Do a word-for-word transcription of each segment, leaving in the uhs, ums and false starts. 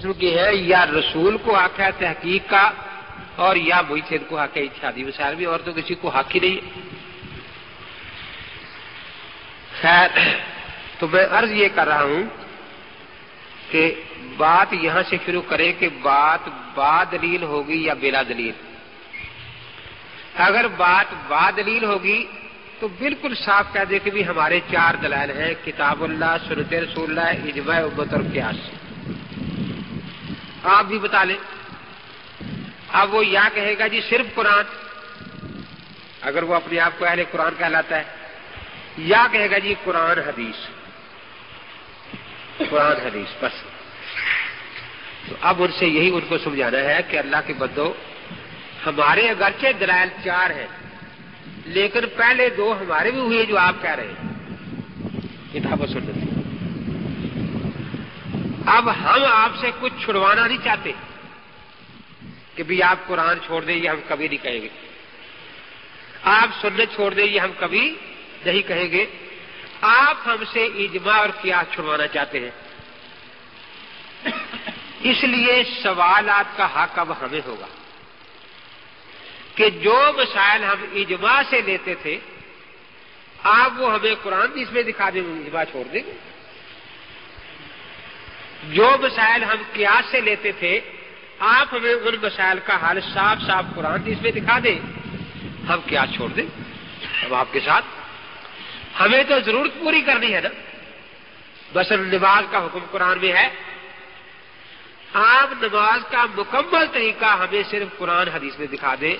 क्योंकि है या रसूल को हक है तहकीक का और या मुइतद को हक है इत्यादि वसार भी, और तो किसी को हक ही नहीं है। खैर, तो मैं अर्ज ये कर रहा हूं कि बात यहां से शुरू करें कि बात बादलील होगी या बिला दलील। अगर बात बादलील होगी तो बिल्कुल साफ कह दे कि भी हमारे चार दलाल हैं, किताबुल्लाह, सुन्नत रसूलुल्लाह, इज्मा उम्मत और क़ियास। आप भी बता लें। अब वो या कहेगा जी सिर्फ कुरान, अगर वो अपने आप को अहले कुरान कहलाता है, या कहेगा जी कुरान हदीस, कुरान हदीस बस। तो अब उनसे यही उनको समझाना है कि अल्लाह के बंदो, हमारे अगरचे दलाल चार हैं, लेकिन पहले दो हमारे भी हुए जो आप कह रहे हैं, किताब और सुन्नत। अब हम आपसे कुछ छुड़वाना नहीं चाहते कि भी आप कुरान छोड़ दें, ये हम कभी नहीं कहेंगे। आप सुन्नत छोड़ दें, ये हम कभी नहीं कहेंगे। आप हमसे इजमा और क़ियास छुड़वाना चाहते हैं, इसलिए सवाल आपका हक अब हमें होगा कि जो मसाइल हम इजमा से लेते थे, आप वो हमें कुरान भी इसमें दिखा देंगे, इजमा छोड़ देंगे। जो मसाइल हम क़ियास से लेते थे, आप हमें उन मसाइल का हल साफ साफ कुरान भी इसमें दिखा दें, हम क़ियास छोड़ दें। अब आपके साथ हमें तो जरूरत पूरी करनी है ना, बस नमाज का हुक्म कुरान में है। आप नमाज का मुकम्मल तरीका हमें सिर्फ कुरान हदीस में दिखा दें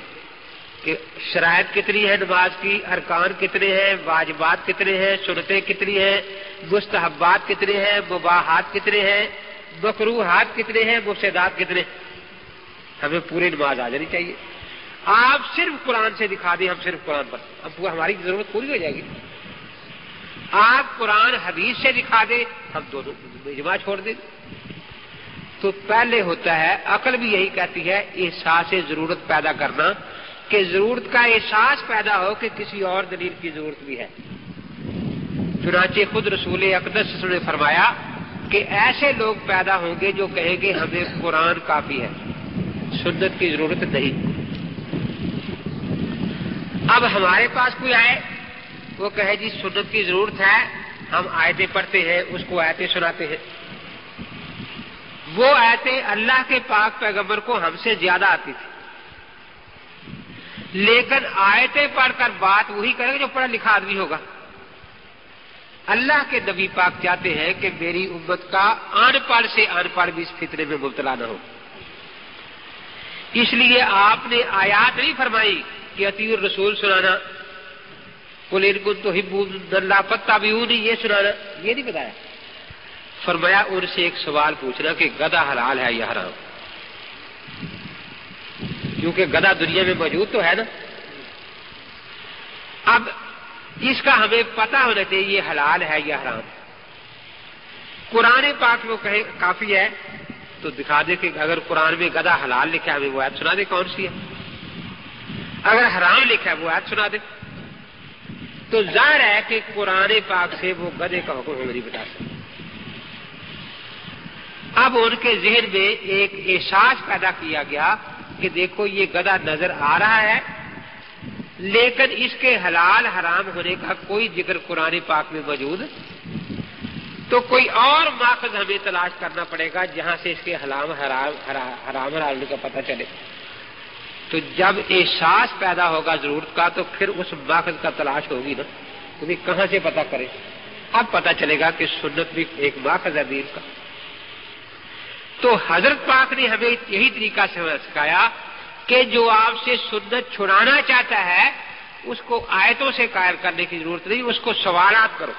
कि शरायत कितनी है नमाज की, अरकान कितने हैं, वाजिबात कितने हैं, सुन्नतें कितनी हैं, मुस्तहब्बात कितने हैं, मुबाहात कितने हैं, मकरूहात कितने हैं, मुफसिदात कितने। हमें पूरी नमाज आ जानी चाहिए। आप सिर्फ कुरान से दिखा दें, हम सिर्फ कुरान पर, अब हमारी जरूरत पूरी हो जाएगी। आप कुरान हदीस से दिखा दे, हम दोनों इजमा छोड़ दें। तो पहले होता है, अकल भी यही कहती है, एहसास जरूरत पैदा करना, कि जरूरत का एहसास पैदा हो कि किसी और दलील की जरूरत भी है। चुनांचे खुद रसूल अक़दस ने फरमाया कि ऐसे लोग पैदा होंगे जो कहेंगे हमें कुरान काफी है, सुन्नत की जरूरत नहीं। अब हमारे पास कोई आए, वो कहे जी सुन्नत की जरूरत है, हम आयतें पढ़ते हैं, उसको आयतें सुनाते हैं। वो आयतें अल्लाह के पाक पैगंबर को हमसे ज्यादा आती थी, लेकिन आयतें पढ़कर बात वही करेगा जो पढ़ा लिखा आदमी होगा। अल्लाह के नबी पाक चाहते हैं कि मेरी उम्मत का अनपढ़ से अनपढ़ भी इस फितने में मुब्तला न हो, इसलिए आपने आयात नहीं फरमाई कि अतीउर रसूल सुनाना, कुल तो हिब्बुल्लाह फत्ताबिऊनी ये सुनाना, ये नहीं बताया। फरमाया उनसे एक सवाल पूछना कि गधा हलाल है या हराम, क्योंकि गधा दुनिया में मौजूद तो है ना। अब इसका हमें पता होना चाहिए ये हलाल है या हराम। कुरान पाक में कहे काफी है तो दिखा दे कि अगर कुरान में गधा हलाल लिखा है, हमें वो आयत सुना दे कौन सी है। अगर हराम लिखा है, वो आयत सुना दे। तो जाहिर है कि कुरान पाक से वो गधे का हुक्म नहीं बता सकते। अब उनके जहन में एक एहसास पैदा किया गया कि देखो ये गधा नजर आ रहा है, लेकिन इसके हलाल हराम होने का कोई जिक्र कुरान पाक में मौजूद, तो कोई और माखज हमें तलाश करना पड़ेगा जहां से इसके हलाम हराम हराम हराम का पता चले। तो जब एहसास पैदा होगा जरूरत का, तो फिर उस माखज का तलाश होगी ना, तो भी कहां से पता करें। अब पता चलेगा कि सुन्नत भी एक माखज है दीन का। तो हजरत पाक ने हमें यही तरीका सिखाया कि जो आपसे सुन्नत छुड़ाना चाहता है, उसको आयतों से कायल करने की जरूरत नहीं, उसको सवालात करो।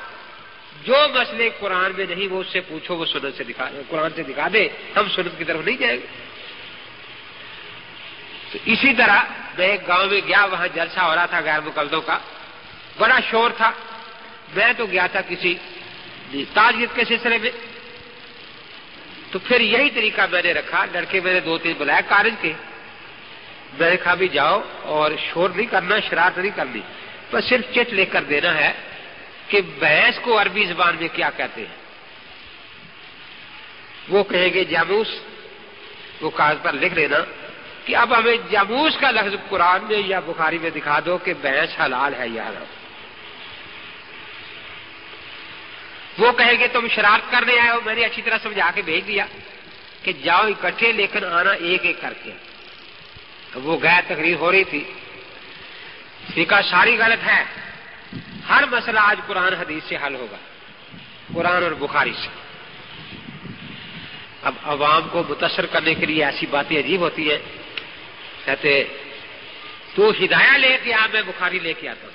जो मसले कुरान में नहीं वो उससे पूछो, वो सुन्नत से दिखा कुरान से दिखा दे, हम सुन्नत की तरफ नहीं जाएंगे। तो इसी तरह मैं एक गांव में गया, वहां जलसा हो रहा था गैर मुकल्दों का, बड़ा शोर था। मैं तो गया था किसी ताजियत के सिलसिले में, तो फिर यही तरीका मैंने रखा। लड़के मेरे दो तीन बुलाए कॉलेज के, मैंने कहा भी जाओ और शोर नहीं करना, शरारत नहीं करनी, बस सिर्फ चिट लेकर देना है कि भैंस को अरबी जुबान में क्या कहते हैं। वो कहेंगे जामूस, वो कागज पर लिख लेना कि अब हमें जामूस का लफ्ज कुरान में या बुखारी में दिखा दो कि भैंस हलाल है या हराम। वो कहेंगे तुम शरारत करने आए हो, मैंने अच्छी तरह समझा के भेज दिया कि जाओ इकट्ठे लेकर आना एक एक करके। अब वो गैर तकरीर हो रही थी। फिका सारी गलत है, हर मसला आज कुरान हदीस से हल होगा, कुरान और बुखारी से। अब अवाम को मुतासर करने के लिए ऐसी बातें अजीब होती हैं। कहते तू हिदाया लेके आ, मैं बुखारी लेके आता हूं।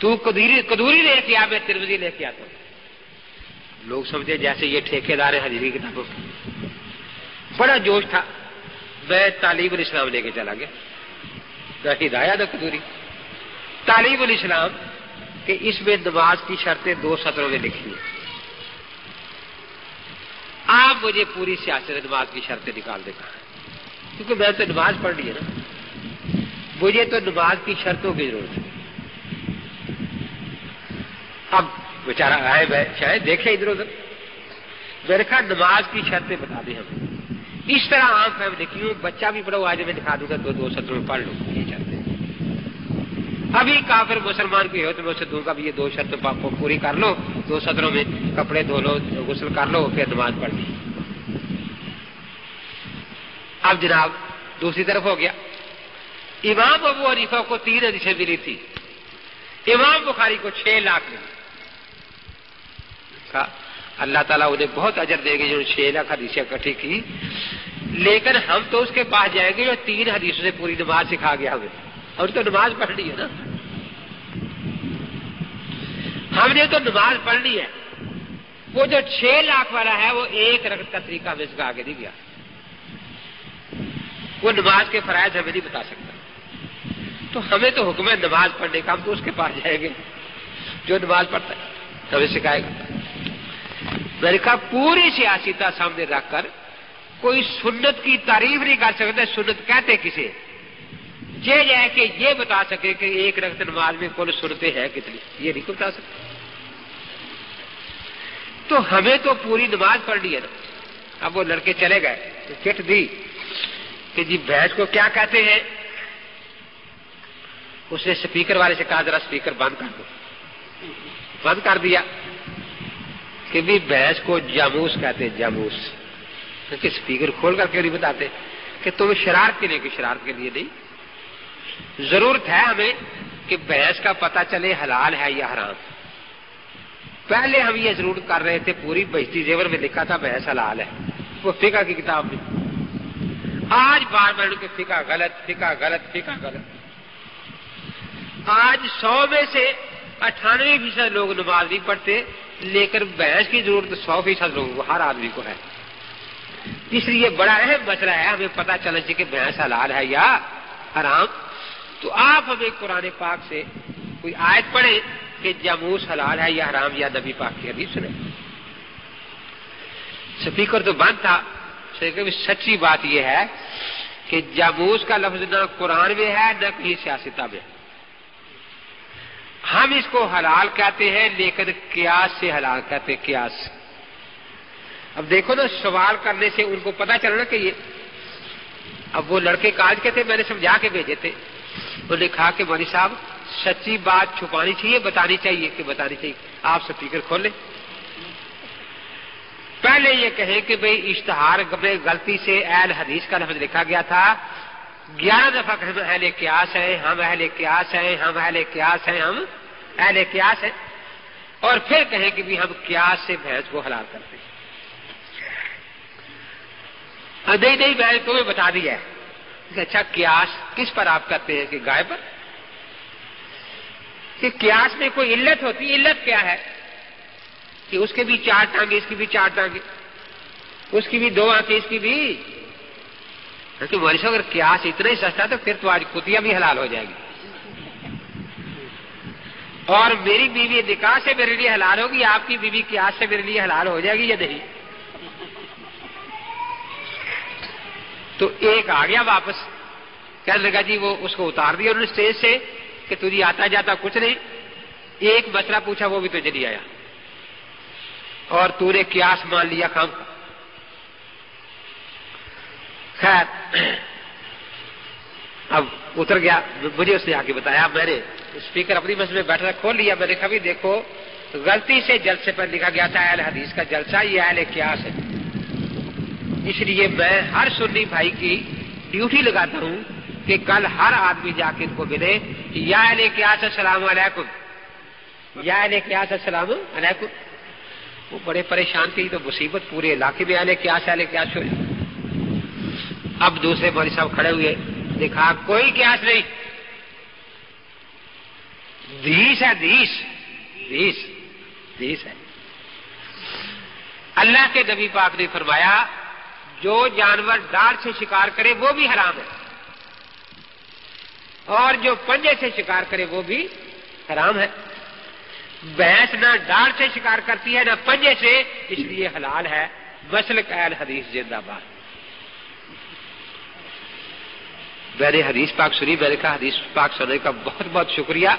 तू कदूरी कदूरी लेके आ, मैं तिरमिज़ी लेके आता हूं। लोग समझे जैसे ये ठेकेदार है हदीस की किताबों के। बड़ा जोश था। मैं तालीबुल इस्लाम लेके चला गया, ना हिदाया ना कदूरी। तालीबुल इस्लाम कि इसमें नमाज की शर्तें दो सत्रों में लिखी हैं। आप मुझे पूरी सियासत नमाज की शर्तें निकाल देगा, क्योंकि मैं तो नमाज पढ़ ली है ना, मुझे तो नमाज की शर्तों की जरूरत है। अब बेचारा गायब है, शायद देखे इधर उधर। मैंने कहा नमाज की शर्तें बता दें हमें। इस तरह आम फैम लिखी हूँ, बच्चा भी बड़ा आज मैं दिखा दूंगा, तो दो सत्रों में पढ़ लूंगी ये शर्तें। अभी काफिर मुसलमान की हो तो मैं उसे दूंगा भी ये दो शर्तें आपको पूरी कर लो, दो सदरों में कपड़े धो लो, गुस्ल कर लो, फिर नमाज पढ़ ली। अब जनाब दूसरी तरफ हो गया। इमाम अबू हनीफा को तीन हदीसें मिली थी, इमाम बुखारी को छह लाख मिली। कहा अल्लाह ताला उन्हें बहुत अजर देंगे जो छह लाख हदीसें इकट्ठी की, लेकिन हम तो उसके पास जाएंगे जो तीन हदीसों से पूरी नमाज सिखा गया हमें, और तो नमाज पढ़नी है ना, हमने तो नमाज पढ़नी है। वो जो छह लाख वाला है वो एक रकत का तरीका हमें इसका आगे नहीं गया, वो नमाज के फरायज हमें नहीं बता सकता। तो हमें तो हुक्म है नमाज पढ़ने का, हम तो उसके पास जाएंगे जो नमाज पढ़ता है, हमें सिखाएगा। मैंने कहा पूरी सियासता सामने रखकर कोई सुन्नत की तारीफ नहीं कर सकता। सुन्नत कहते किसे? ये है कि ये बता सके कि एक रकत नमाज में कुल सुनते हैं कितनी, ये नहीं बता सकते। तो हमें तो पूरी नमाज पढ़नी है ना। अब वो लड़के चले गए, तो चिट दी कि जी भैंस को क्या कहते हैं। उसने स्पीकर वाले से कहा जरा स्पीकर बंद कर दो। बंद कर दिया कि भी भैंस को जामूस कहते हैं, जामूस। क्योंकि स्पीकर खोल कर क्यों नहीं बताते कि तुम शरारत के लिए? कि शरारत के लिए नहीं, जरूरत है हमें कि भैंस का पता चले हलाल है या हराम। पहले हम ये जरूर कर रहे थे, पूरी बहिश्ती जेवर में लिखा था भैंस हलाल है, वो फिका की किताब में। आज बार बार उनके फिका गलत, फिका गलत, फिका गलत। आज सौ में से अट्ठानवे फीसद लोग नमाज नहीं पढ़ते, लेकिन भैंस की जरूरत सौ फीसद लोगों को, हर आदमी को है। इसलिए बड़ा अहम मसला है, हमें पता चलना चाहिए कि भैंस हलाल है या हराम। तो आप हमें कुरान पाक से कोई आयत पढ़े कि जामूस हलाल है या हराम, या नबी पाक की हदीस सुने। स्पीकर तो बंद था। सच्ची बात यह है कि जामूस का लफ्ज ना कुरान में है ना कहीं सियासता में। हम इसको हलाल कहते हैं, लेकिन कियास से हलाल कहते हैं, कियास। अब देखो ना, सवाल करने से उनको पता चलना चाहिए। अब वो लड़के काज के थे, मैंने समझा के भेजे थे। उन्होंने कहा कि मौलवी साहब सच्ची बात छुपानी चाहिए, बतानी चाहिए कि बतानी चाहिए। आप स्पीकर खोलें, पहले ये कहें कि भाई इश्तहार में गलती से अहल हदीस का लफ्ज लिखा गया था। ग्यारह दफा हम अहले क्यास हैं, हम अहले क्यास हैं, हम अहले क्यास हैं, हम अहले क्यास हैं, और फिर कहें कि भी हम क्यास से भैंस को हलाल करते हैं। नहीं नहीं, मैंने तुम्हें बता दिया है। अच्छा, क्यास किस पर आप करते हैं? कि गाय पर। कि क्यास में कोई इल्लत होती है। इल्लत क्या है? कि उसके भी चार टांगे, इसकी भी चार टांगे, उसकी भी दो आंखें, इसकी भी। तो मरीजों अगर क्यास इतना ही सस्ता तो फिर तो आज कुतिया भी हलाल हो जाएगी, और मेरी बीवी निकाह से मेरे लिए हलाल होगी, आपकी बीवी क्यास से मेरे लिए हलाल हो जाएगी या नहीं? तो एक आ गया वापस, कहने लगा जी वो उसको उतार दिया उन्होंने स्टेज से कि तुझे आता जाता कुछ नहीं। एक बचरा पूछा, वो भी तो नहीं आया। और तूने कियास मान लिया काम का। खैर अब उतर गया, मुझे उसने आके बताया, मैंने स्पीकर अपनी बस में बैठा खोल लिया, मैंने कभी देखो गलती से जलसे पर लिखा गया था अहले हदीस का जलसा, ये अहले कियास है। इसलिए मैं हर सुन्नी भाई की ड्यूटी लगाता हूँ कि कल हर आदमी जाके इनको मिले, या अहले कियास अस्सलाम वालेकुम, या अहले कियास अस्सलाम वालेकुम। वो बड़े परेशान थे, तो मुसीबत पूरे इलाके में अहले कियास अहले कियास हो। अब दूसरे मौलवी साहब खड़े हुए, देखा कोई कियास नहीं, दीस है दीस दीस दीस है। अल्लाह के नबी पाक ने फरमाया जो जानवर डाल से शिकार करे वो भी हराम है, और जो पंजे से शिकार करे वो भी हराम है। भैंस ना डाल से शिकार करती है ना पंजे से, इसलिए हलाल है। मसलक अहल हदीस जिंदाबाद। मैंने हदीस पाक सुनी, मैंने कहा हदीस पाक सुनने का बहुत बहुत शुक्रिया,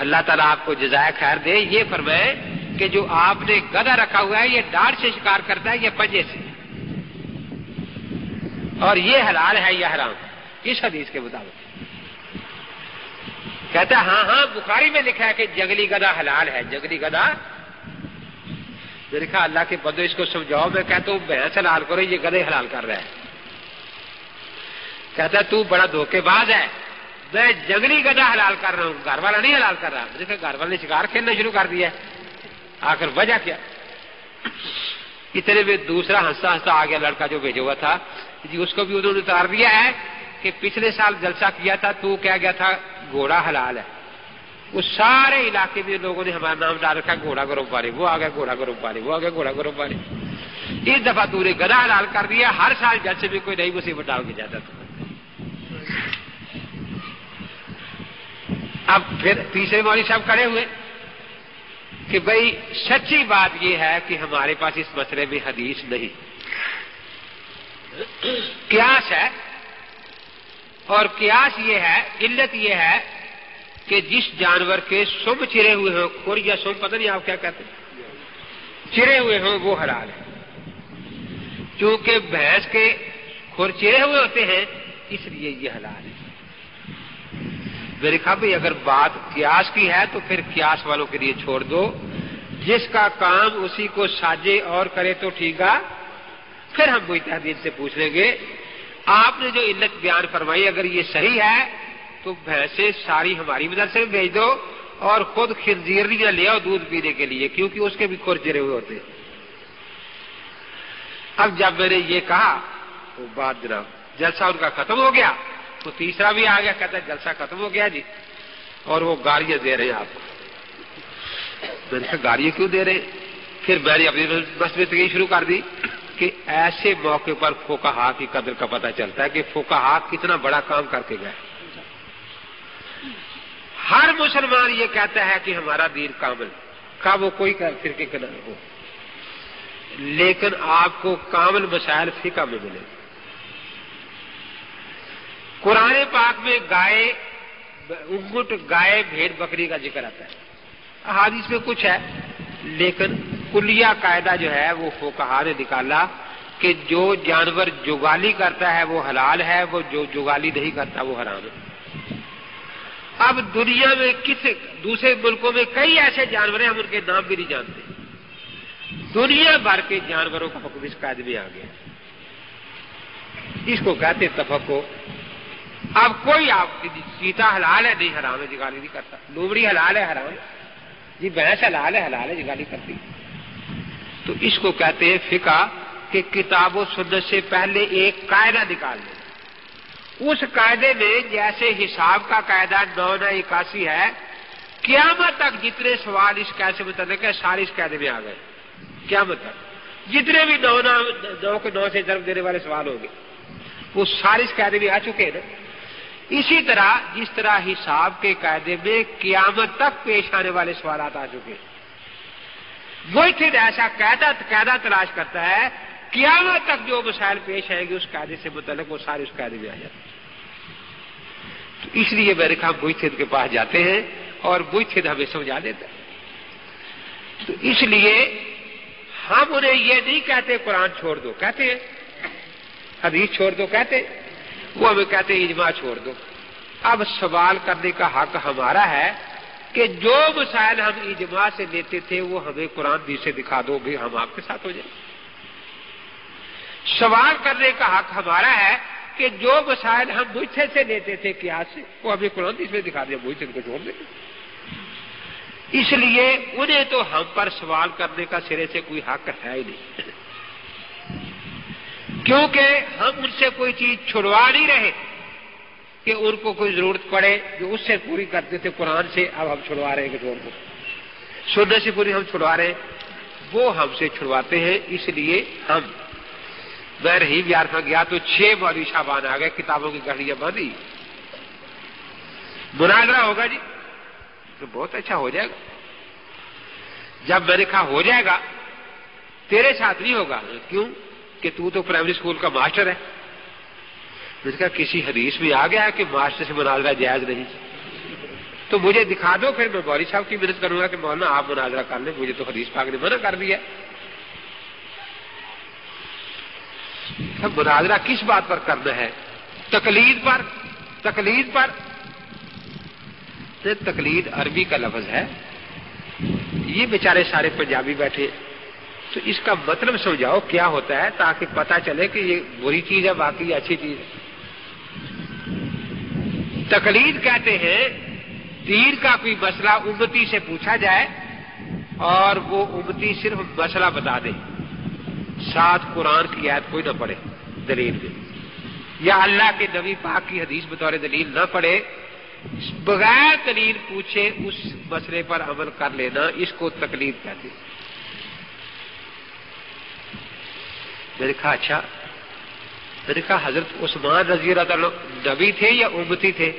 अल्लाह ताला आपको जजाय खैर दे। ये फरमाए कि जो आपने गधा रखा हुआ है ये डाल से शिकार करता है या पंजे से, और ये हलाल है या हराम इस हदीस के मुताबिक। कहता है हाँ हाँ बुखारी में लिखा है कि जंगली गधा हलाल है, जंगली गधा। मैंने कहा अल्लाह के बंदो इसको समझाओ, मैं कहता हूँ भैंस हलाल करो, ये गधे हलाल कर रहा है। कहता तू बड़ा धोखेबाज है, मैं जंगली गधा हलाल कर रहा हूँ, घर वाला नहीं हलाल कर रहा। मुझे घर वाले ने शिकार खेलना शुरू कर दिया, आखिर वजह क्या। इतने में दूसरा हंसता हंसता आ गया लड़का जो भेजा हुआ था जी, उसको भी उन्होंने उतार दिया है कि पिछले साल जलसा किया था, तू क्या गया था घोड़ा हलाल है। उस सारे इलाके में लोगों ने हमारा नाम डाल रखा, घोड़ा को रोबारे वो आ गया, घोड़ा को रोबारे वो आ गया, घोड़ा को रोबारे। इस दफा तूने गधा हलाल कर दिया, हर साल जलसे में कोई नई मुसीबत डाल के जाता था। अब फिर तीसरे मौलवी साहब खड़े हुए कि भाई सच्ची बात यह है कि हमारे पास इस मसले में हदीस नहीं, कियास है। और कियास ये है, इल्लत ये है कि जिस जानवर के सुम चिरे हुए हों, खुर या सुम पता नहीं आप क्या कहते हैं, चिरे हुए हों वो हलाल है। क्योंकि भैंस के खुर चिरे हुए होते हैं इसलिए ये हलाल है। मेरे ख्याल भाई अगर बात कियास की है तो फिर कियास वालों के लिए छोड़ दो, जिसका काम उसी को साजे और करे तो ठीक है, फिर हम मुजतहिदीन से पूछ लेंगे। आपने जो इल्लत बयान फरमाई अगर ये सही है तो भैंसे सारी हमारी मदरसे में भेज दो, और खुद खिंजीर भी ले आओ दूध पीने के लिए, क्योंकि उसके भी खुर चिरे हुए होते। अब जब मैंने ये कहा तो बात जनाब जलसा उनका खत्म हो गया, तो तीसरा भी आ गया, कहता है जलसा खत्म हो गया जी, और वो गालियां दे रहे हैं आपको। मैंने कहा गालियां क्यों दे रहे हैं? फिर मैंने अपनी बस में तकरीर शुरू कर दी कि ऐसे मौके पर फुकाहा की कदर का पता चलता है कि फुकाहा कितना बड़ा काम करके गए। हर मुसलमान ये कहता है कि हमारा दीन कामिल का, वो कोई फिरके के न हो, लेकिन आपको कामिल मसाइल फिका में मिलेंगे। कुरान पाक में गाय उंगट गाय भेड़ बकरी का जिक्र आता है, अहादीस में कुछ है, लेकिन कुलिया कायदा जो है वो फुकाहा ने निकाला कि जो जानवर जुगाली करता है वो हलाल है, वो जो जुगाली नहीं करता वो हराम है। अब दुनिया में किसी दूसरे मुल्कों में कई ऐसे जानवर हैं हम उनके नाम भी नहीं जानते, दुनिया भर के जानवरों का हुक्म इस कायदे में आ गया, इसको कहते तफक्को। अब कोई आप चीता हलाल है नहीं हराम है, जुगाली नहीं करता, लोमड़ी हलाल है हराम जी, भैंस हलाल है हलाल है जुगाली करती। तो इसको कहते हैं फिका कि किताब व सुन्नत से पहले एक कायदा निकाल दो। उस कायदे में जैसे हिसाब का कायदा नौना इक्यासी है, क़यामत तक जितने सवाल इस कायदे से मुतल्लिक़ है सारे इस कायदे में आ गए। क़यामत तक जितने भी नौना नौ के नौ से जन्म देने वाले सवाल होंगे वो सारे इस कायदे में आ चुके हैं ना। इसी तरह जिस तरह हिसाब के कायदे में कियामत तक पेश आने वाले सवाल आ चुके, मुजतहिद ऐसा कायदा कायदा तलाश करता है, कियामत तक जो मसाइल पेश आएंगे उस कायदे से मुतल्लिक़ वो सारे उस कायदे में आ जाते हैं। तो इसलिए मेरे ख्याल मुजतहिद के पास जाते हैं और मुजतहिद हमें समझा देता है। तो इसलिए हम उन्हें ये नहीं कहते कुरान छोड़ दो, कहते हैं हदीस छोड़ दो, कहते वो हमें कहते इजमा छोड़ दो। अब सवाल करने का हक हमारा है कि जो मसाइल हम इजमा से लेते थे वो हमें कुरान भी से दिखा दो, भी हम आपके साथ हो जाए। सवाल करने का हक हमारा है कि जो मसाइल हम मुझसे से लेते थे कियास से वो हमें कुरान भी से दिखा दे, मुझसे इनको छोड़ दे। इसलिए उन्हें तो हम पर सवाल करने का सिरे से कोई हक है ही नहीं, क्योंकि हम उनसे कोई चीज छुड़वा नहीं रहे कि उनको कोई जरूरत पड़े जो उससे पूरी करते थे कुरान से, अब हम छुड़वा रहे हैं कि उनको सुनने से पूरी हम छुड़वा रहे हैं, वो हमसे छुड़वाते हैं। इसलिए हम मैं रही यार में गया तो छह मौलवी शाबान आ गए, किताबों की गड़ियां बांधी, मुनाजरा होगा जी तो बहुत अच्छा हो जाएगा। जब मैंने कहा हो जाएगा तेरे साथ नहीं होगा, क्यों कि तू तो प्राइमरी स्कूल का मास्टर है। इसका किसी हदीस में आ गया है कि मास्टर से मुनाजरा जायज नहीं, तो मुझे दिखा दो फिर मैं बौरी साहब की मदद करूंगा कि मौलाना आप मुनाजरा कर ले, मुझे तो हदीस पाक ने मना कर दिया। अब मुनाजरा किस बात पर करना है? तकलीद पर। तकलीद पर तकलीद अरबी का लफ्ज है, ये बेचारे सारे पंजाबी बैठे, तो इसका मतलब समझाओ क्या होता है ताकि पता चले कि ये बुरी चीज है बाकी अच्छी चीज है। तकलीद कहते हैं दीन का कोई मसला उम्मती से पूछा जाए और वो उम्मती सिर्फ मसला बता दे, साथ कुरान की आयत कोई ना पढ़े दलील में, या अल्लाह के नबी पाक की हदीस बतौर दलील ना पढ़े, बगैर दलील पूछे उस मसले पर अमल कर लेना, इसको तकलीद कहते हैं। मैंने कहा अच्छा, मैंने कहा हजरत उस्मान रजी अल्लाह ताला नबी थे या उम्मती थे?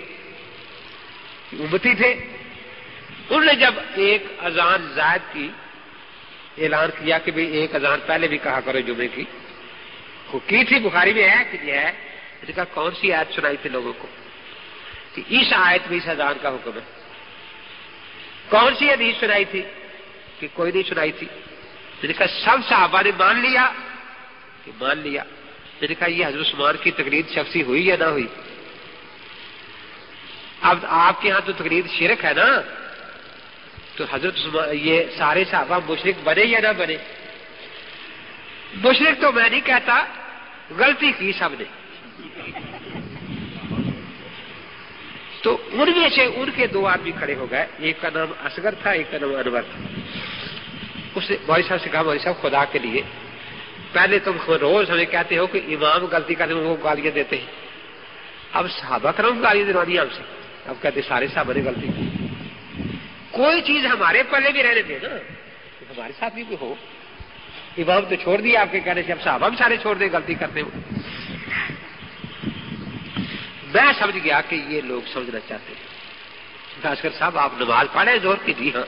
उम्मती थे। उन्होंने जब एक अजान जायद की ऐलान किया कि भाई एक अजान पहले भी कहा करो जुमे की, वो की थी बुखारी में है कि यह है, मैंने कहा कौन सी आयत सुनाई थी लोगों को? कि इस आयत में इस अजान का हुक्म है। कौन सी हदीस सुनाई थी? कि कोई नहीं सुनाई थी। मैंने कहा सब सहाबा ने मान लिया? कि मान लिया। मैंने कहा ये हजरत उस्मान की तकरीर शख्सी हुई या ना हुई? अब आपके यहाँ तो तकरीर शिरक है ना, तो हजरत उस्मान ये सारे साहबा मुशरिक बने या ना बने? मुशरिक तो मैं नहीं कहता, गलती की सबने। तो उनमें से उनके दो आदमी खड़े हो गए, एक का नाम असगर था, एक का नाम अनवर था। उसने भाई साहब से कहा भाई साहब खुदा के लिए पहले तुम रोज हमें कहते हो कि इमाम गलती करने में वो गालियां देते हैं, अब साहबा करम गालियां दिलवानी हमसे, अब कहते सारे साहबा ने गलती की। कोई चीज हमारे पल्ले भी रहने दे ना, तो हमारे साथ भी हो। इमाम तो छोड़ दिया आपके कहने से, अब साहबा भी सारे छोड़ दे गलती करते हो। मैं समझ गया कि ये लोग समझना चाहते हैं। असगर साहब आप नमाज पढ़े जोहर की? जी हाँ।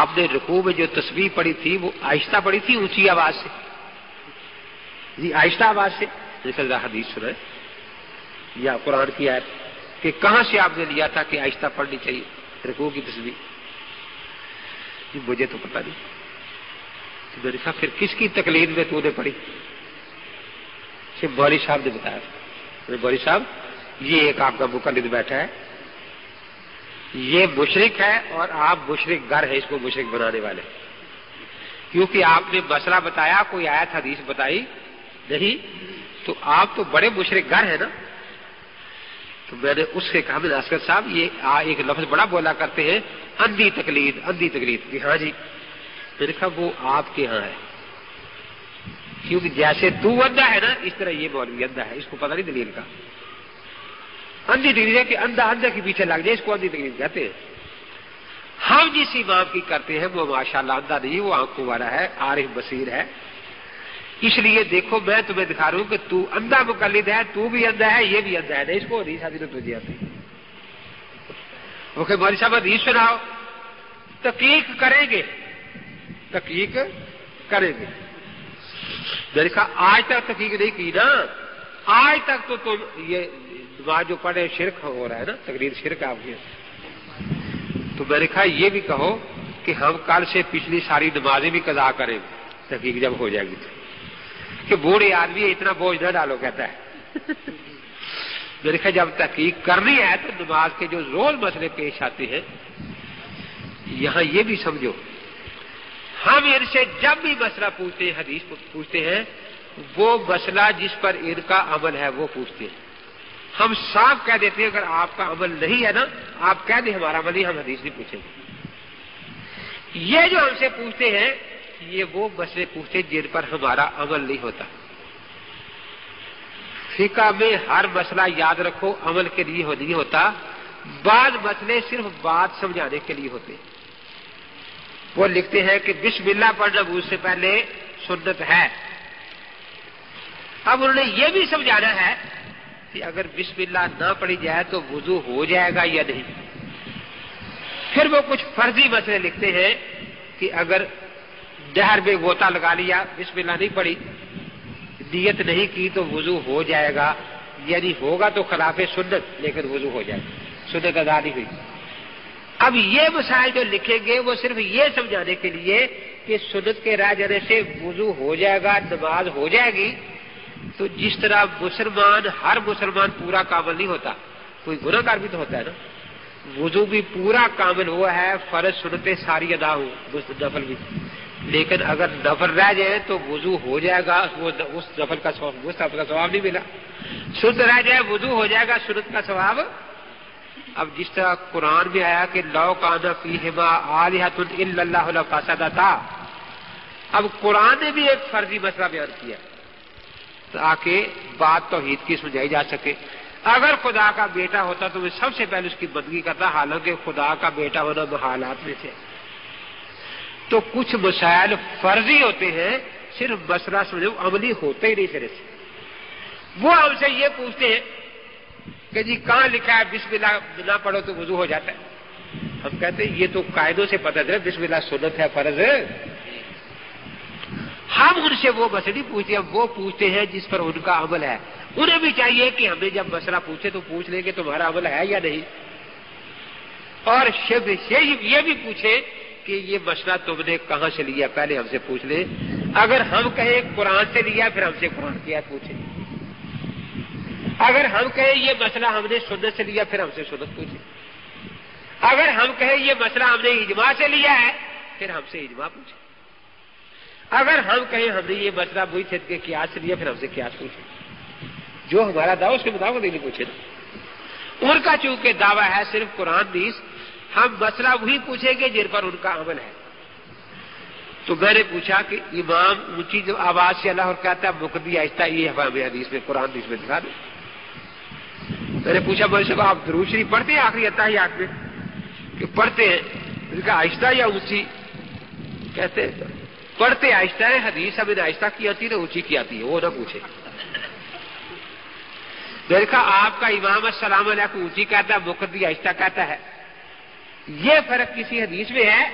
आपने रुकू में जो तस्बीह पढ़ी थी वो आहिस्ता पढ़ी थी ऊंची आवाज से? जी आहिस्ता आवाज से। जैसे हदीस सुनाए या कुरान की आयत कि कहां से आपने लिया था कि आहिस्ता पढ़नी चाहिए रुकू की तस्बीह? जी मुझे तो पता नहीं। तो मैंने कहा फिर किसकी तकलीफ में तूने पढ़ी? सिर्फ बौरी साहब ने बताया। तो बौरी साहब ये एक आपका मुकल्लिद बैठा है, ये मुशरिक है और आप मुशरिक गर है, इसको मुशरिक बनाने वाले, क्योंकि आपने मसला बताया कोई आयत हदीस बताई नहीं, तो आप तो बड़े मुशरिक गर है ना। तो मैंने उससे कहा मैंने असगर साहब ये आ, एक लफ्ज बड़ा बोला करते हैं अंधी तकलीद, अंधी तकलीद। कि हाँ जी। मैंने कहा वो आपके यहाँ है, क्योंकि जैसे तू अंधा है ना इस तरह ये मौलवी अंधा है, इसको पता नहीं दलील का। अंधी तकलीफ है कि अंधा अंधा के पीछे लग जाए, इसको अंधी तकलीफ कहते हैं। हम जिस इमाम की करते हैं वो माशाल्लाह अंधा नहीं, वो आंखों वाला है, आरिफ बसीर है। इसलिए देखो मैं तुम्हें दिखा रहा हूं कि तू अंधा मुकल्लिद है, तू भी अंधा है, ये भी अंधा है ना, इसको हदीस आदि तुझे आती। ओके मौलवी साहब हदीस सुनाओ। तहकीक करेंगे, तहकीक करेंगे। मैंने कहा आज तक तहकीक नहीं की ना, आज तक तो तुम ये दुआ जो पढ़े शिरक हो रहा है ना, तकरीर शिरक आपकी। तो मैंने कहा ये भी कहो कि कि हम कल से पिछली सारी नमाजें भी कज़ा करें, तहकीक जब हो जाएगी कि बूढ़े आदमी इतना बोझ न डालो, कहता है। मेरे ख्याल जब तहकीक करनी है तो नमाज के जो रोज मसले पेश आते हैं, यहाँ ये भी समझो हम इनसे जब भी मसला पूछते हैं, हदीस पूछते हैं, वो मसला जिस पर इनका अमल है वो पूछते हैं। हम साफ कह देते हैं अगर आपका अमल नहीं है ना, आप कह दें हमारा अमल नहीं, हम हदीस नहीं पूछेंगे। ये जो हमसे पूछते हैं ये वो मसले पूछते हैं जिन पर हमारा अमल नहीं होता। फिका में हर मसला याद रखो अमल के लिए हो नहीं होता, बाद मसले सिर्फ बात समझाने के लिए होते। वो लिखते हैं कि बिस्मिल्लाह पढ़ना वुज़ू से पहले सुन्नत है। अब उन्होंने ये भी समझाना है कि अगर बिस्मिल्लाह ना पढ़ी जाए तो वुज़ू हो जाएगा या नहीं। फिर वो कुछ फर्जी मसले लिखते हैं कि अगर जहर में गोता लगा लिया, बिस्मिल्लाह नहीं पढ़ी, नियत नहीं की तो वुज़ू हो जाएगा, यानी होगा तो खिलाफ सुन्नत लेकिन वुज़ू हो जाएगा, सुन्नत अदा नहीं हुई। अब ये मसाइल जो लिखेंगे वो सिर्फ ये समझाने के लिए कि सुन्नत के रह जाने से वुज़ू हो जाएगा, नमाज हो जाएगी। तो जिस तरह मुसलमान, हर मुसलमान पूरा कामिल नहीं होता, कोई गुनाहगार भी तो होता है ना, वुज़ू भी पूरा कामिल हुआ है, फर्ज सुन्नतें सारी अदा हो, नफल भी, लेकिन अगर नफल रह जाए तो वुज़ू हो जाएगा, वो उस नफल का सवाब, उस नफल का सवाब नहीं मिला। सुन्नत रह जाए वुज़ू हो जाएगा, सुन्नत का सवाब। अब जिस तरह कुरान में आया कि लौ काना फीहिमा आलिहतुन इल्लल्लाहु लफसदता, अब कुरान ने भी एक फर्जी मसला बयान किया ताकि बात तौहीद की समझाई जा सके। अगर खुदा का बेटा होता तो मैं सबसे पहले उसकी बंदगी करता, हालांकि खुदा का बेटा होना महालात में से। तो कुछ मसाइल फर्जी होते हैं, सिर्फ मसला समझो, अमली होते ही नहीं सिरे से। वो हमसे ये पूछते हैं कि जी कहाँ लिखा है बिस्मिल्लाह बिना पढ़ो तो वुज़ू हो जाता है। हम कहते हैं ये तो कायदों से पता चले बिस्मिल्लाह सुन्नत है, फर्ज है। हम उनसे वो मसला नहीं पूछते, हम वो पूछते हैं जिस पर उनका अमल है। उन्हें भी चाहिए कि हमें जब मसला पूछे तो पूछ लें कि तुम्हारा अमल है या नहीं, और शिव से ये भी पूछे कि ये मसला तुमने कहाँ से लिया, पहले हमसे पूछ ले। अगर हम कहें कुरान से लिया, फिर हमसे कुरान की आयत पूछे। अगर हम कहें ये मसला हमने सुन्नत से लिया, फिर हमसे सुन्नत पूछे। अगर हम कहें ये मसला हमने इजमा से लिया है, फिर हमसे इजमा पूछे। अगर हम कहें हमने ये मसला बुरी थे के कियास लिया, फिर हमसे कियास पूछे। जो हमारा दावा उसके मुताबिक नहीं पूछे ना। उनका चूंकि दावा है सिर्फ कुरान हदीस, हम मसला वही पूछेंगे जिन पर उनका अमल है। तो मैंने पूछा कि इमाम ऊंची आवाज से अल्लाह और कहता है मुकद्दी आहिस्ता, ये हमारे हदीस में कुरान हदीस में दिखा दे। मैंने पूछा भाई साहब आप दुरूद शरीफ पढ़ते हैं आखिरी अत्ताहियात में कि पढ़ते हैं, आहिस्ता या ऊंची? कहते हैं पढ़ते आहिस्ता है, हदीस हमें आहिस्ता की आती है ना ऊंची की आती है, वो ना पूछे। मैंने कहा आपका इमाम अस्सलाम अलैकुम ऊंची कहता है, मुकद्दी आहिस्ता कहता है, ये फर्क किसी हदीस में है?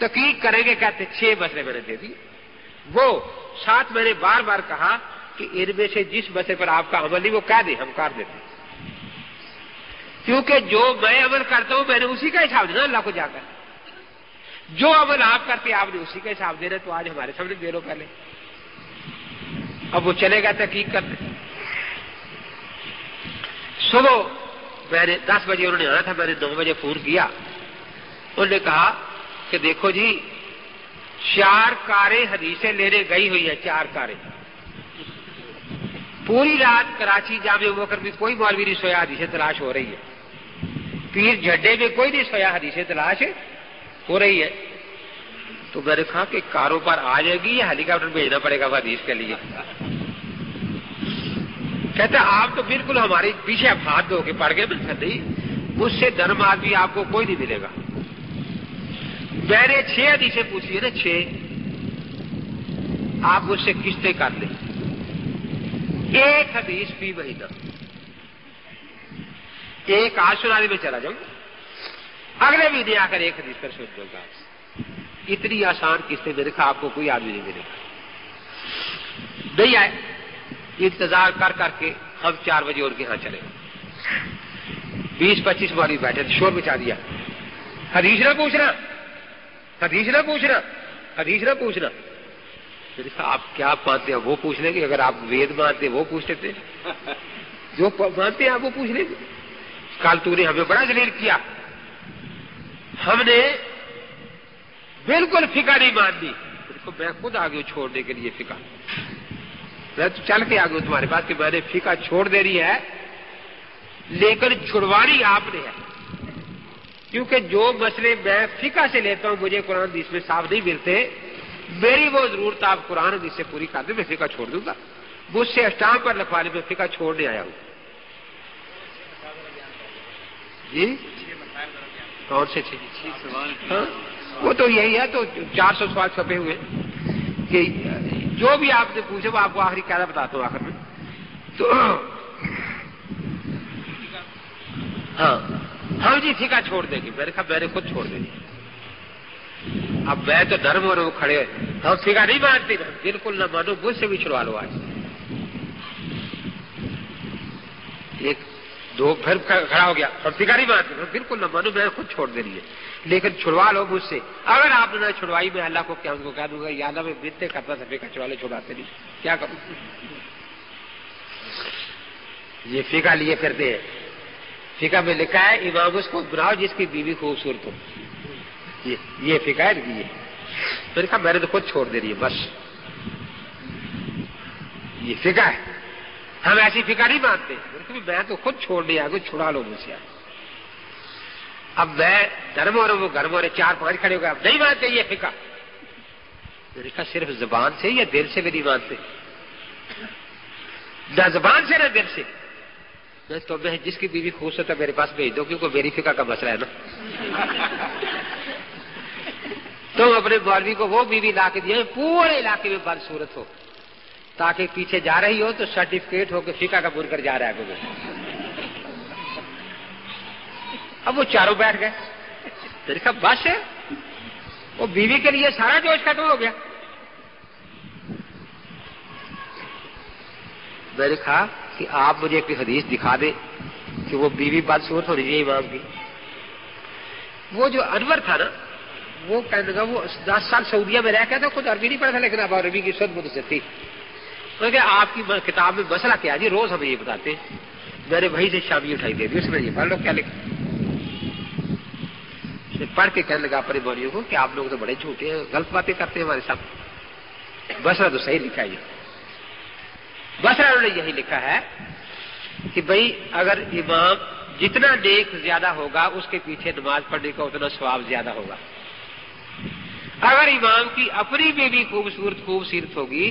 तहकीक करेंगे, कहते छह मसले मैंने दे दी। वो साथ मैंने बार बार कहा कि इनमें से जिस मसले पर आपका अमल नहीं वो कह दे, हम कर देते, क्योंकि जो मैं अमल करता हूं मैंने उसी का हिसाब देना अल्लाह को जाकर। जो अमल आप करते आपने उसी का हिसाब देना, तो आज हमारे सामने दे लो पहले। अब वो चलेगा तहकीक करते। सुबह मैंने दस बजे उन्होंने आना था, मैंने नौ बजे फोन किया। उन्होंने कहा कि देखो जी चार कारें हदीसें लेने गई हुई है, चार कारें पूरी रात कराची जामे होकर भी कोई मौलवी नहीं सोया, हदीसें तलाश हो रही है। पीर झड्डे में कोई नहीं सोया, हदीसें तलाश हो रही है। तो मैंने कहा कि कारों पर आ जाएगी या हेलीकॉप्टर भेजना पड़ेगा हदीस के लिए? कहते आप तो बिल्कुल हमारे पीछे आप हाथ धो के पड़ गए। बिल्कुल नहीं, मुझसे धर्म आदमी आपको कोई नहीं मिलेगा। मैंने छह हदीसें पूछी है ना, छह, आप मुझसे किस्तें कर लें, एक हदीस फी महीना। एक आज सुनाने में चला जाऊंगा, अगले महीने आकर एक हदीस पर सोच दूंगा। इतनी आसान किस्तें मेरे खा आपको कोई आदमी नहीं मिलेगा। नहीं आए, इंतजार कर करके हम चार बजे उनके यहाँ चले गए। बीस पच्चीस बारी बैठे, शोर मचा दिया, हदीस ना पूछना, हदीस ना पूछना, हदीस ना पूछना। फिर आप क्या मानते हैं वो पूछ लेंगे, अगर आप वेद मानते वो पूछ लेते, जो मानते हैं आप वो पूछ लेंगे। कल तूने हमें बड़ा जलील किया, हमने बिल्कुल फिका नहीं मान दी। इसको मैं खुद आगे छोड़ने के लिए फिका, मैं तो चल के आगे तुम्हारे पास कि मैंने फिका छोड़ दे रही है, लेकिन छुड़वानी आपने है, क्योंकि जो मसले मैं फिका से लेता हूं मुझे कुरान हदीस में साफ नहीं मिलते, मेरी वो जरूरत आप कुरान हदीस से पूरी कर दो, मैं फिका छोड़ दूंगा। मुझसे अस्टाम पर लखवाने में फिका छोड़ने आया हूं जी। कौन से हाँ? वो तो यही है, तो चार सौ सवाल छपे हुए कि जो भी आपने पूछे वो आपको आखिरी क्या बताता हूँ आखिर में। तो हाँ हाँ जी फिका छोड़ देगी, मैंने कहा मैंने खुद छोड़ देगी। अब मैं तो नर्म और वो खड़े, हम फिका नहीं मानते ना, बिल्कुल ना मानो, मुझसे भी छुड़वा लो। आज एक दो फिर खड़ा हो गया, हम फिका नहीं मानते, बिल्कुल ना मानो, मैं खुद छोड़ देनी है, लेकिन छुड़वा लो मुझसे। अगर आपने ना छुड़वाई मैं अल्लाह को क्या उनको कह दूंगा, याद में बिनते करता था फिका छुड़ा ले, छुड़ाते नहीं, क्या करूं। ये फिका लिए फिरते हैं। फिका में लिखा है इमाम उसको बनाओ जिसकी बीवी खूबसूरत हो, ये ये फिका है। मैंने कहा मैंने तो खुद छोड़ दे रही है, बस ये फिका है, हम ऐसी फिका नहीं मानते। मैं तो खुद छोड़ने आया, छुड़ा लो मुझसे। अब मैं धर्म और वो गर्म हो रहे, चार पांच खड़े हो गए, अब नहीं मानते ये फिका। मैंने कहा सिर्फ जुबान से या दिल से भी नहीं मानते, ना जुबान से ना दिल से। मैं तो मैं जिसकी बीवी खूबसूरत है मेरे पास भेज दो, क्योंकि मेरी फिका का मसला है ना। तुम तो अपने मौलवी को वो बीवी ला के दिया पूरे इलाके में बदसूरत हो, ताकि पीछे जा रही हो तो सर्टिफिकेट हो कि फिका का बुनकर जा रहा है कोई। अब वो चारों बैठ गए, तेरे का बस है, वो बीवी के लिए सारा जोश खत्म हो गया। मैंने कहा कि आप मुझे एक हदीस दिखा दे कि वो बीवी बदसूरत होनी चाहिए इमाम की। वो जो अनवर था ना, वो कहने लगा वो दस साल सऊदिया में रह गया था, खुद अरबी नहीं पढ़ा था, लेकिन अब अरबी की शुद्ध मुझसे थी। तो आपकी किताब में मसला क्या जी, रोज हमें ये बताते हैं। मैंने वहीं से शामी उठाई दे दी, उसमें ये पढ़ लो क्या लिखा। पढ़ के कहने लगा अपने मौलवियों को कि आप लोग तो बड़े झूठे हैं, गलत बातें करते हैं हमारे साथ। बसरा तो सही लिखा है, बसरा उन्होंने यही लिखा है कि भाई अगर इमाम जितना नेक ज्यादा होगा उसके पीछे नमाज पढ़ने का उतना सवाब ज्यादा होगा। अगर इमाम की अपनी बीवी खूबसूरत खूबसूरत होगी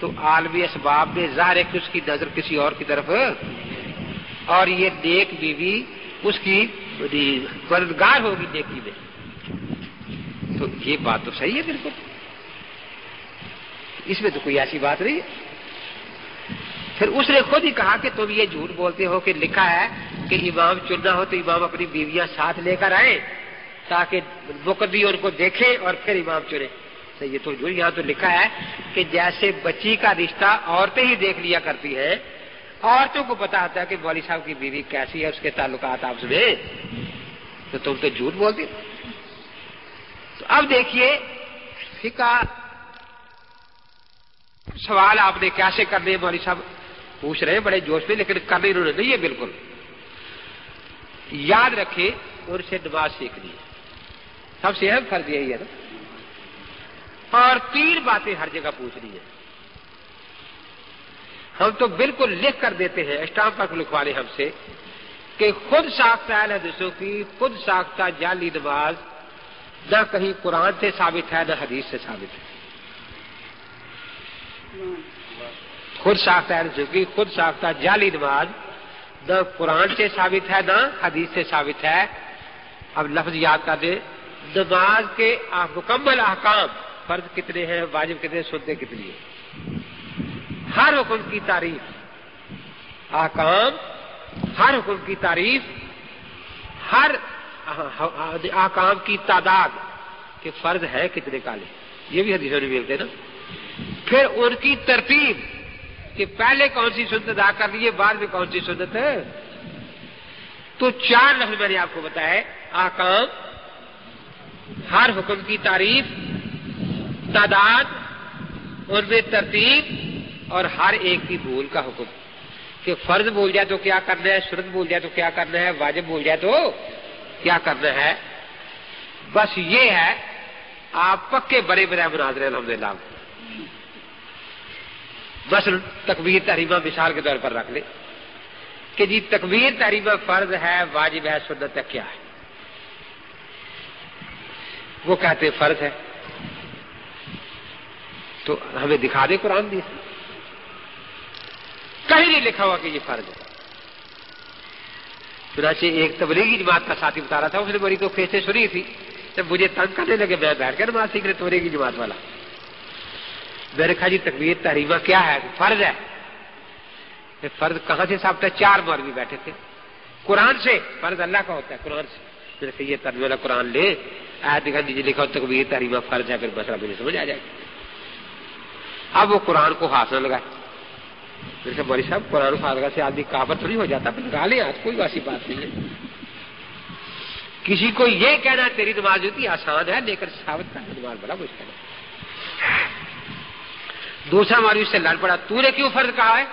तो आलमी असबाब में जाहिर है उसकी नजर किसी और की तरफ, और ये नेक बीवी उसकी मददगार होगी नेकी में। तो ये बात तो सही है बिल्कुल, इसमें तो कोई ऐसी बात नहीं है। फिर उसने खुद ही कहा कि तुम ये झूठ बोलते हो कि लिखा है कि इमाम चुनना हो तो इमाम अपनी बीवियां साथ लेकर आए ताकि मुकद्दी उनको देखे और फिर इमाम चुने। तो ये तो जो यहाँ तो लिखा है कि जैसे बच्ची का रिश्ता औरतें ही देख लिया करती है, औरतों को पता होता है कि मौलवी साहब की बीवी कैसी है, उसके ताल्लुकात आपस में, तो तुम तो झूठ बोलते। तो अब देखिए फिका सवाल आपने कैसे करने हैं, मौलवी साहब पूछ रहे हैं बड़े जोश में, लेकिन करने इन्होंने नहीं है बिल्कुल। याद रखे उनसे नमाज सीखनी है, सबसे अहम फर्ज यही है ना। और तीन बातें हर जगह पूछनी है। हम तो बिल्कुल लिख कर देते हैं, स्टाम्प पर लिखवा ले हमसे कि खुद साख्ता हदीसों की खुद साख्ता जाली नमाज न कहीं कुरान से साबित है न हदीस से साबित है। खुद साख्ता हदीसों की खुद साख्ता जाली नमाज न कुरान से साबित है न हदीस से साबित है। अब लफ्ज याद कर दे, नमाज के मुकम्मल अहकाम, फर्ज कितने हैं, वाजिब कितने, सुन्नतें कितनी है, हर हुक्म की तारीफ, अहकाम हर हुक्म की तारीफ, हर अहकाम की तादाद के फर्ज है कितने काले, ये भी हदीसों में मिलते ना। फिर उनकी तरतीब कि पहले कौन सी सुन्नत अदा करनी है, बाद में कौन सी सुन्नत है। तो चार लफ्ज मैंने आपको बताए, अहकाम हर हुक्म की तारीफ, तादाद, उनमें तरतीब और हर एक की भूल का हुक्म कि फर्ज बोल जाए तो क्या करना है, सुन्नत बोल जाए तो क्या करना है, वाजिब बोल जाए तो क्या करना है। बस ये है, आप पक्के बड़े बने मुनाजरे अल्हम्दुलिल्लाह। मसलन तकबीर तहरीमा मिसाल के तौर पर रख ले कि जी तकबीर तहरीमा फर्ज है, वाजिब है, सुन्नत है, क्या है। वो कहते फर्ज है तो हमें दिखा दे कुरान दी, कहीं नहीं लिखा हुआ कि ये फर्ज है। चुनाचे एक तबलीगी जमात का साथी बता रहा था, उसने मेरी तो फेस से सुनी थी, जब मुझे तंग करने लगे मैं बैठ कर नमाज सीख रहे तबलीगी जमात वाला। मैंने कहा जी तकबीर तहरीमा क्या है, फर्ज है। ये फर्ज कहाँ से साहब? तो चार मौलवी बैठे थे, कुरान से। फर्ज अल्लाह का होता है, कुरान से। मैंने कहा ये तर्जुमा वाला कुरान ले आया, दिखा दीजिए, लिखा तकबीर तहरीमा फर्ज है, फिर मसला मुझे समझ आ जाएगा। अब वो कुरान को हाथ न लगाए। मैंने कहा मौलवी साहब कुरान को हाथ लगा से आदमी काफिर थोड़ी हो जाता, फिर लगा ले आज, कोई वैसी बात नहीं है। किसी को ये कहना तेरी नमाज होती आसान है, लेकिन साबित करना नमाज बड़ा मुश्किल है। दूसरा मारी उससे लड़ पड़ा, तूने क्यों फर्ज कहा है?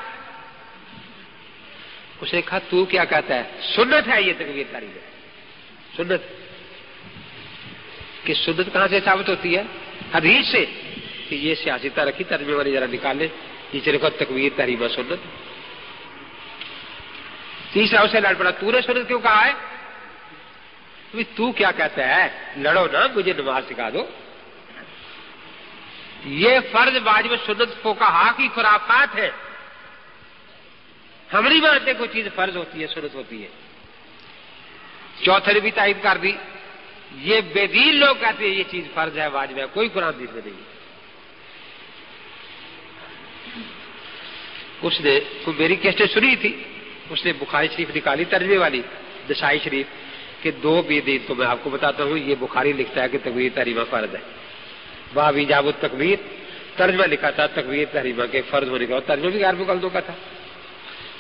उसने कहा तू क्या कहता है, सुन्नत है ये तकबीर तहरीमा। सुन्नत कि सुन्नत कहाँ से साबित होती है? हदीस से। कि ये सियासत रखी तर्जमे वाले जरा निकाले, नीचे लिखो तकबीर तहरीमा सुन्नत। तीसरा उससे लड़ पड़ा, तूने सुन्नत क्यों कहा है? तू क्या कहता है, लड़ो ना, मुझे नमाज सिखा दो। ये फर्ज वाजिब सुन्नत फुकहा की खुराफात है। हम नहीं मानते कोई चीज फर्ज होती है, सुन्नत होती है। चौथे ने भी तायद कर दी, ये बेदीन लोग कहते हैं ये चीज फर्ज है, वाजिब है, कोई कुरान हदीस में नहीं है। उसने तो मेरी कैसेट सुनी थी, उसने बुखारी शरीफ निकाली तर्जमे वाली, नसाई शरीफ के दो बेदीन तो मैं आपको बताता हूँ। ये बुखारी लिखता है कि तकबीर तहरीमा फर्ज है, बाब इजाबत तकबीर। तर्जमा लिखा था तकबीर तहरीमा के फर्ज होने का, तर्जमा भी गैर मुकल्लदों का था।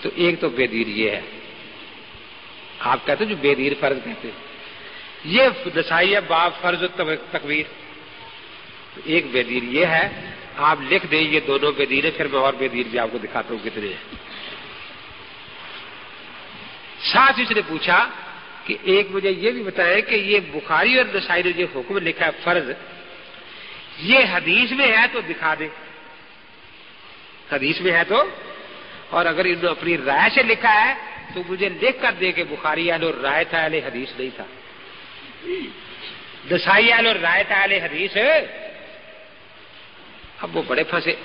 तो एक तो बेदीन ये है, आप कहते हो जो बेदीन फर्ज कहते हैं, ये नसाई है बाब फर्ज तकबीर। तो एक बेदीन ये है, आप लिख दें ये दोनों बेदीन है, फिर मैं और बेदीन भी आपको दिखाता हूँ कितने हैं। साथ इसने पूछा कि एक मुझे ये भी बताएं कि ये बुखारी और नसाई ने जो हुक्म लिखा है फर्ज, ये हदीस में है तो दिखा दे। हदीस में है तो, और अगर इन्होंने अपनी राय से लिखा है तो मुझे लिख कर दे कि बुखारी आलो राय था आले हदीस नहीं था, नसाई आलो राय था आले हदीस। अब वो बड़े फंसे,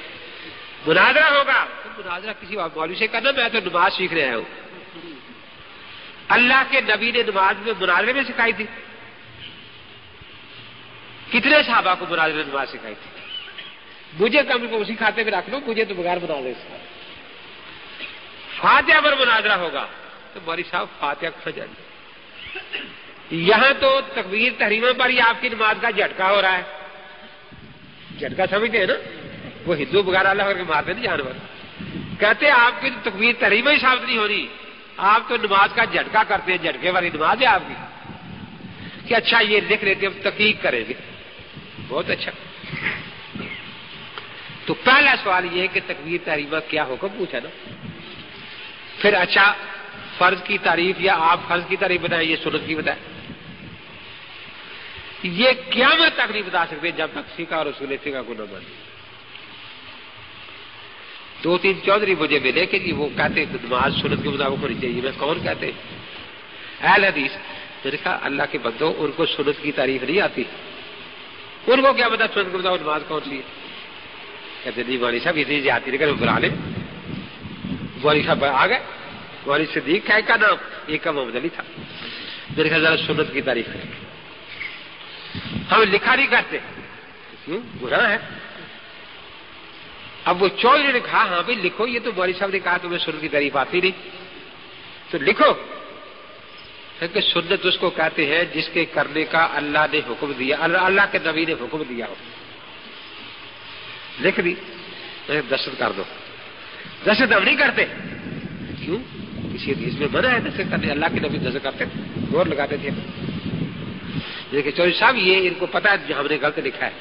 मुनाजरा होगा तो मुनाजरा किसी मौलवी से करना, मैं तो नमाज सीखने आया हूँ। अल्लाह के नबी ने नमाज में मुनाजरे में सिखाई थी, कितने साहबा को मुनाजरे नमाज सिखाई थी। मुझे कम को उसी खाते में रख लो, मुझे तो बगैर मुनाजरे सिखाई। फातिहा पर मुनाजरा होगा तो मौलवी साहब फातिहा को सजाइए। यहाँ तो तकबीर तहरीमा पर ही आपकी नमाज का झटका हो रहा है। झटका समझते हैं ना, वो हिंदू बगैर अल्लाह करके मारते नहीं जानवर। कहते हैं आपकी तो तकबीर तहरीमा ही साबित नहीं होनी, आप तो नमाज का झटका करते हैं, झटके वाली नमाज है आपकी। कि अच्छा ये लिख लेते हम तहकीक करेंगे, बहुत अच्छा। तो पहला सवाल ये है कि तकबीर तहरीमा क्या हुक्म पूछा ना। फिर अच्छा फर्ज की तारीफ, या आप फर्ज की तारीफ बताएं ये सुन्नत की बताएं। ये क़यामत तक नहीं बता सकते जब तक फ़िक़ह और उसूल फ़िक़ह को न माने। दो तीन चौधरी मुझे मिले कि जी वो कहते नमाज सुन्नत के मुताबिक होनी चाहिए। मैं कौन कहते अहल हदीस। मैंने कहा अल्लाह के बंदों, उनको सुन्नत की तारीफ नहीं आती, उनको क्या पता सुन्नत को बताओ नमाज कौन सी है। कहते नहीं मौलवी साहब इतनी आती नहीं, बुला ले। मौलवी साहब आ गए, मौलवी सिद्दीक है एक का नाम, एक का मोहम्मद अली था। मैंने कहा जरा सुन्नत की तारीफ करें। हम लिखा नहीं करते, क्यों बुरा है। अब वो चौधरी ने कहा हाँ भाई लिखो, ये तो मौलवी साहब ने कहा तुम्हें सुन्नत की तारीफ आती नहीं तो लिखो। क्योंकि सुन्नत उसको कहते हैं जिसके करने का अल्लाह ने हुक्म दिया, अल्लाह के नबी ने हुक्म दिया हो। लिख दी, दस्तखत कर दो। दस्तखत हम नहीं करते, क्यों? किसी हदीस में मना है दस्तखत करने, अल्लाह के नबी दस्तखत करते, गौर लगाते थे। देखिए चौधरी साहब ये इनको पता है जो हमने गलत लिखा है,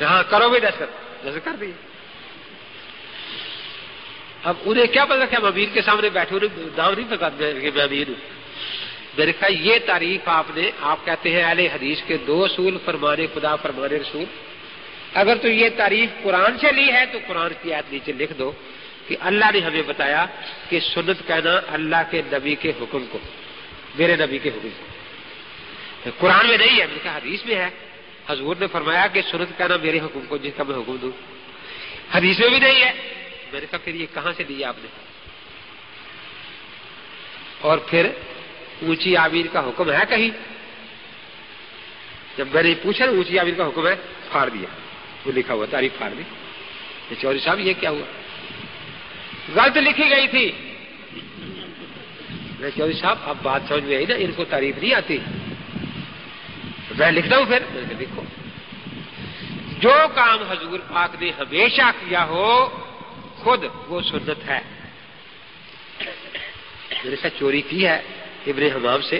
जहां करोगे दस्खत जैसे कर दिए। अब उन्हें क्या पता कि हम अमीर के सामने बैठे, उन्हें नाम नहीं पता कि मैं अमीर हूं। मैंने कहा ये तारीफ आपने, आप कहते हैं अहले हदीस के दो असूल फरमाने खुदा फरमाने रसूल, अगर तो ये तारीफ कुरान से ली है तो कुरान की आयत नीचे लिख दो कि अल्लाह ने हमें बताया कि सुन्नत कहना अल्लाह के नबी के हुक्म को, मेरे नबी के हुक्म को। कुरान में नहीं है, मैंने कहा हदीस में है, हजूर ने फरमाया कि सुन्नत कहना मेरे हुक्म को जिसका मैं हुक्म दूं, हदीस में भी नहीं है। मैंने कहा फिर ये कहां से लिया आपने? और फिर ऊंची आमीर का हुक्म है कहीं? जब मैंने पूछा ऊंची आमीर का हुक्म है, फाड़ दिया वो लिखा हुआ तारीफ, फाड़ दी। चौधरी साहब ये क्या हुआ, गलत लिखी गई थी। मैं चौधरी साहब अब बात समझ में आई ना, इनको तारीफ नहीं आती। मैं लिखता हूं फिर, मैंने कहा देखो जो काम हजूर पाक ने हमेशा किया हो खुद वो सुन्नत है। मेरे साथ चोरी की है इब्ने हमाम से,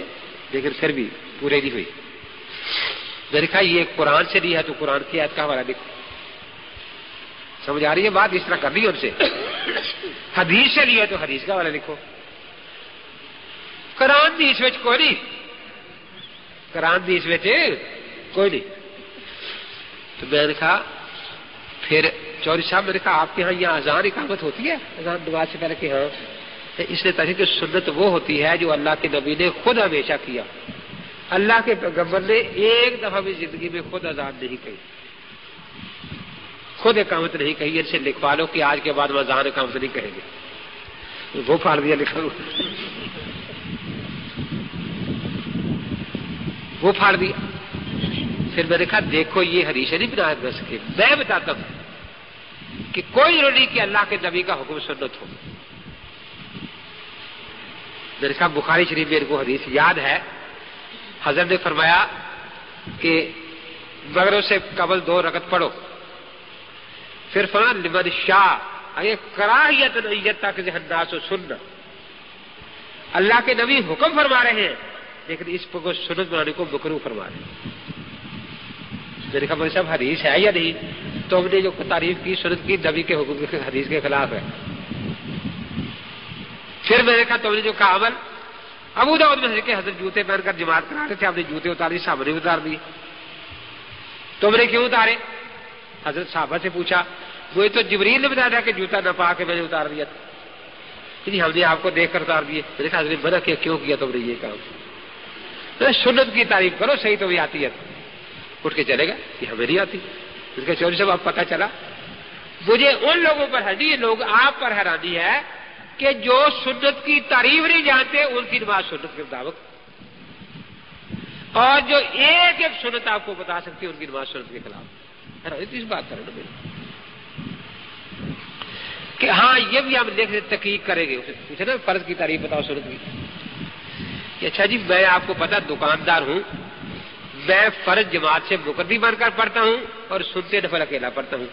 लेकिन फिर भी पूरे नहीं हुई। मैंने कहा ये कुरान से नहीं है तो कुरान की आयत का हवाला देखो। समझ आ रही है बात, इस तरह कर रही है उनसे। हदीस से लिया तो हदीस का हवाला देखो, कुरान दी इस कोई नहीं, कुरान दी इस कोई नहीं। तो मैंने कहा फिर चौधरी साहब, मैंने कहा आपके यहाँ यहाँ अजान इकामत होती है, अजान नमाज से पहले कि हाँ, इसलिए तारीफ की सुन्नत वो होती है जो अल्लाह के नबी ने खुद हमेशा किया। अल्लाह के पैगंबर ने एक दफा भी जिंदगी में खुद अजान नहीं कही, खुद इकामत नहीं कही। इनसे लिखवा लो कि आज के बाद अजान इकामत नहीं कहेंगे, वो फाड़ दिया लिखा वो फाड़ दिया। फिर मैंने कहा देखो ये हदीस नहीं बना कर सके, मैं बताता हूं कि कोई जरूरी कि अल्लाह के नबी का हुक्म सुन्नत हो। मेरे साहब बुखारी शरीफ में इनको हदीस याद है, हजरत ने फरमाया कि मगरों से कबल दो रकत पढ़ो। फिर फरमाया लिमन शाह अरे कराहियत नैयत तक जहन्नास सुन्नत, अल्लाह के नबी हुक्म फरमा रहे हैं लेकिन इस पर सुन्नत बनाने को मकरूह फरमा रहे हैं। मेरे साहब सब हदीस है या नहीं, तो हमने जो तारीफ की सुन्नत की नबी के हुक्म के हदीस के खिलाफ है। फिर मैंने कहा तुमने जो कहा अमल अबू दाऊद में के हजरत जूते पहनकर जमात करा रहे थे, आपने जूते उतारे सामने उतार दिए, तुमने क्यों उतारे? हजरत साहबा से पूछा, मुझे तो जिबरील ने बताया था कि जूता न पा के मैंने उतार दिया, हमने आपको देखकर उतार दिए। मैंने कहा हजरत मना किया, क्यों किया तुमने ये काम? मैंने सुन्नत की तारीफ करो, सही तुम्हें आती है। उठ के चलेगा कि हमें नहीं आती। उसके चौधरी साहब अब पता चला मुझे उन लोगों पर हैरानी, लोग आप पर हैरानी है कि जो सुन्नत की तारीफ नहीं जानते उनकी नमाज सुन्नत के मुताबिक, और जो एक एक सुन्नत आपको बता सकती है उनकी नमाज सुन्नत के खिलाफ। इस बात करो ना कि हाँ ये भी हम देख तहकीक करेंगे। उसे पूछे ना फर्ज की तारीफ बताओ सुन्नत की, कि अच्छा जी मैं आपको पता दुकानदार हूं, मैं फर्ज जमात से मुकद्दी बनकर पढ़ता हूं और सुनते नफल अकेला पढ़ता हूं,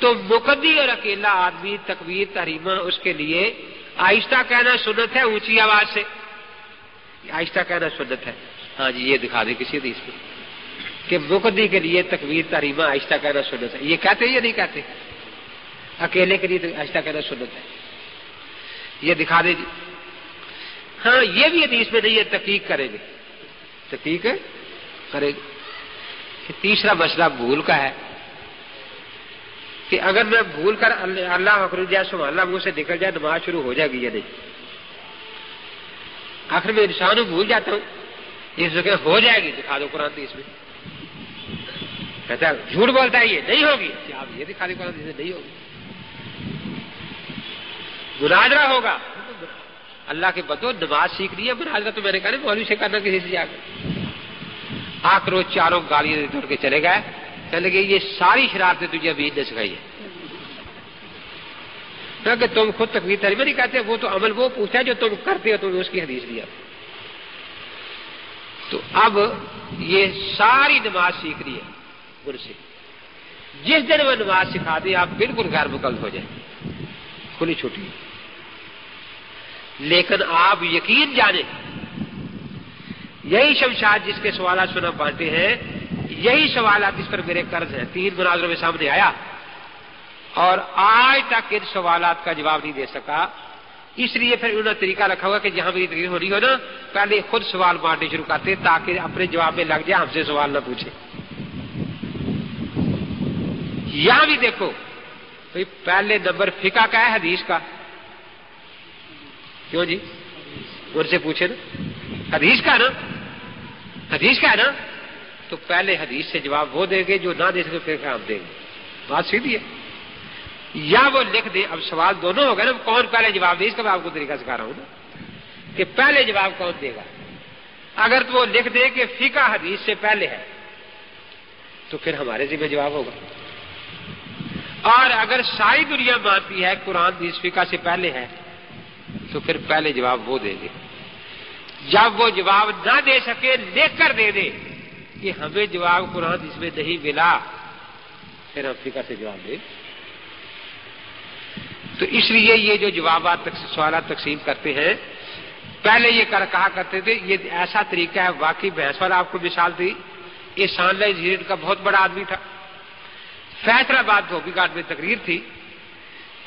तो मुकद्दी और अकेला आदमी तकबीर तहरीमा उसके लिए आहिस्ता कहना सुन्नत है, ऊंची आवाज से आहिस्ता कहना सुन्नत है। हाँ जी ये दिखा दे किसी हदीस में कि मुकद्दी के लिए तकबीर तहरीमा आहिस्ता कहना सुन्नत है, ये कहते हैं या नहीं कहते? अकेले के लिए आहिस्ता कहना सुन्नत है, ये दिखा दे जी। हाँ ये भी हदीस में नहीं है, तहकीक करेंगे, तहकीक करेंगे। तीसरा मसला भूल का है कि अगर मैं भूल कर अल्लाह अकबर या सुभान अल्लाह मुंह से निकल जाए नमाज शुरू हो जाएगी या नहीं? आखिर मैं इंसान हूं, भूल जाता हूं, ये सोचा हो जाएगी, दिखा दो कुरान हदीस में। कहता है झूठ बोलता है ये नहीं होगी, आप ये दिखा दो कुरान हदीस में नहीं होगी। मुनाजरा होगा, अल्लाह के बतो नमाज सीख रही है, मुनाजरा तो मैंने कहा मौलवी से करना किसी से जाकर। आखिर चारों गालियां तोड़ के चले गए, कहने लगे ये सारी शरारतें तुझे अभी ने सिखाई है, कि तुम खुद तकबीर तहरीम नहीं कहते, वो तो अमल वो पूछता है जो तुम करते हो, तुमने उसकी हदीस दिया। तो अब ये सारी नमाज सीख रही है उनसे, जिस दिन वो नमाज सिखा दे आप बिल्कुल गैर मुकल्लफ हो जाए, खुली छुट्टी। लेकिन आप यकीन जाने यही शमशाद जिसके सवाल सुना पाते हैं, यही सवाल इस पर मेरे कर्ज हैं। तीन मुनाजरों में सामने आया और आज तक इन सवाल का जवाब नहीं दे सका। इसलिए फिर उन्होंने तरीका रखा हुआ कि जहां मेरी तकरीर होनी हो ना, पहले खुद सवाल मारने शुरू करते ताकि अपने जवाब में लग जाए, हमसे सवाल ना पूछे। यहां भी देखो भाई, पहले नंबर फिका का है, हदीस का क्यों जी? उनसे पूछे ना, हदीस का ना, हदीस का है ना, तो पहले हदीस से जवाब वो देंगे, जो ना दे सके फिर आप देंगे। बात सीधी है। या वो लिख दे, अब सवाल दोनों हो गए ना, कौन पहले जवाब दे, इसका मैं आपको तरीका सिखा रहा हूं ना कि पहले जवाब कौन देगा। अगर तो वो लिख दे कि फिका हदीस से पहले है तो फिर हमारे जिम्मे जवाब होगा, और अगर सारी दुनिया मानती है कुरान हदीस फिका से पहले है तो फिर पहले जवाब वो देंगे। जब वो जवाब ना दे सके, लेकर दे दे कि हमें जवाब कुरान हदीस में नहीं मिला, फिर हम फिका से जवाब दे। तो इसलिए ये जो जवाब सवाल तकसीम करते हैं, पहले ये कर, कहा करते थे ये ऐसा तरीका है। वाकई बहस वाला आपको मिसाल दी, एहसान जीरेट का बहुत बड़ा आदमी था, फैसलाबाद धोबीघाट में तकरीर थी,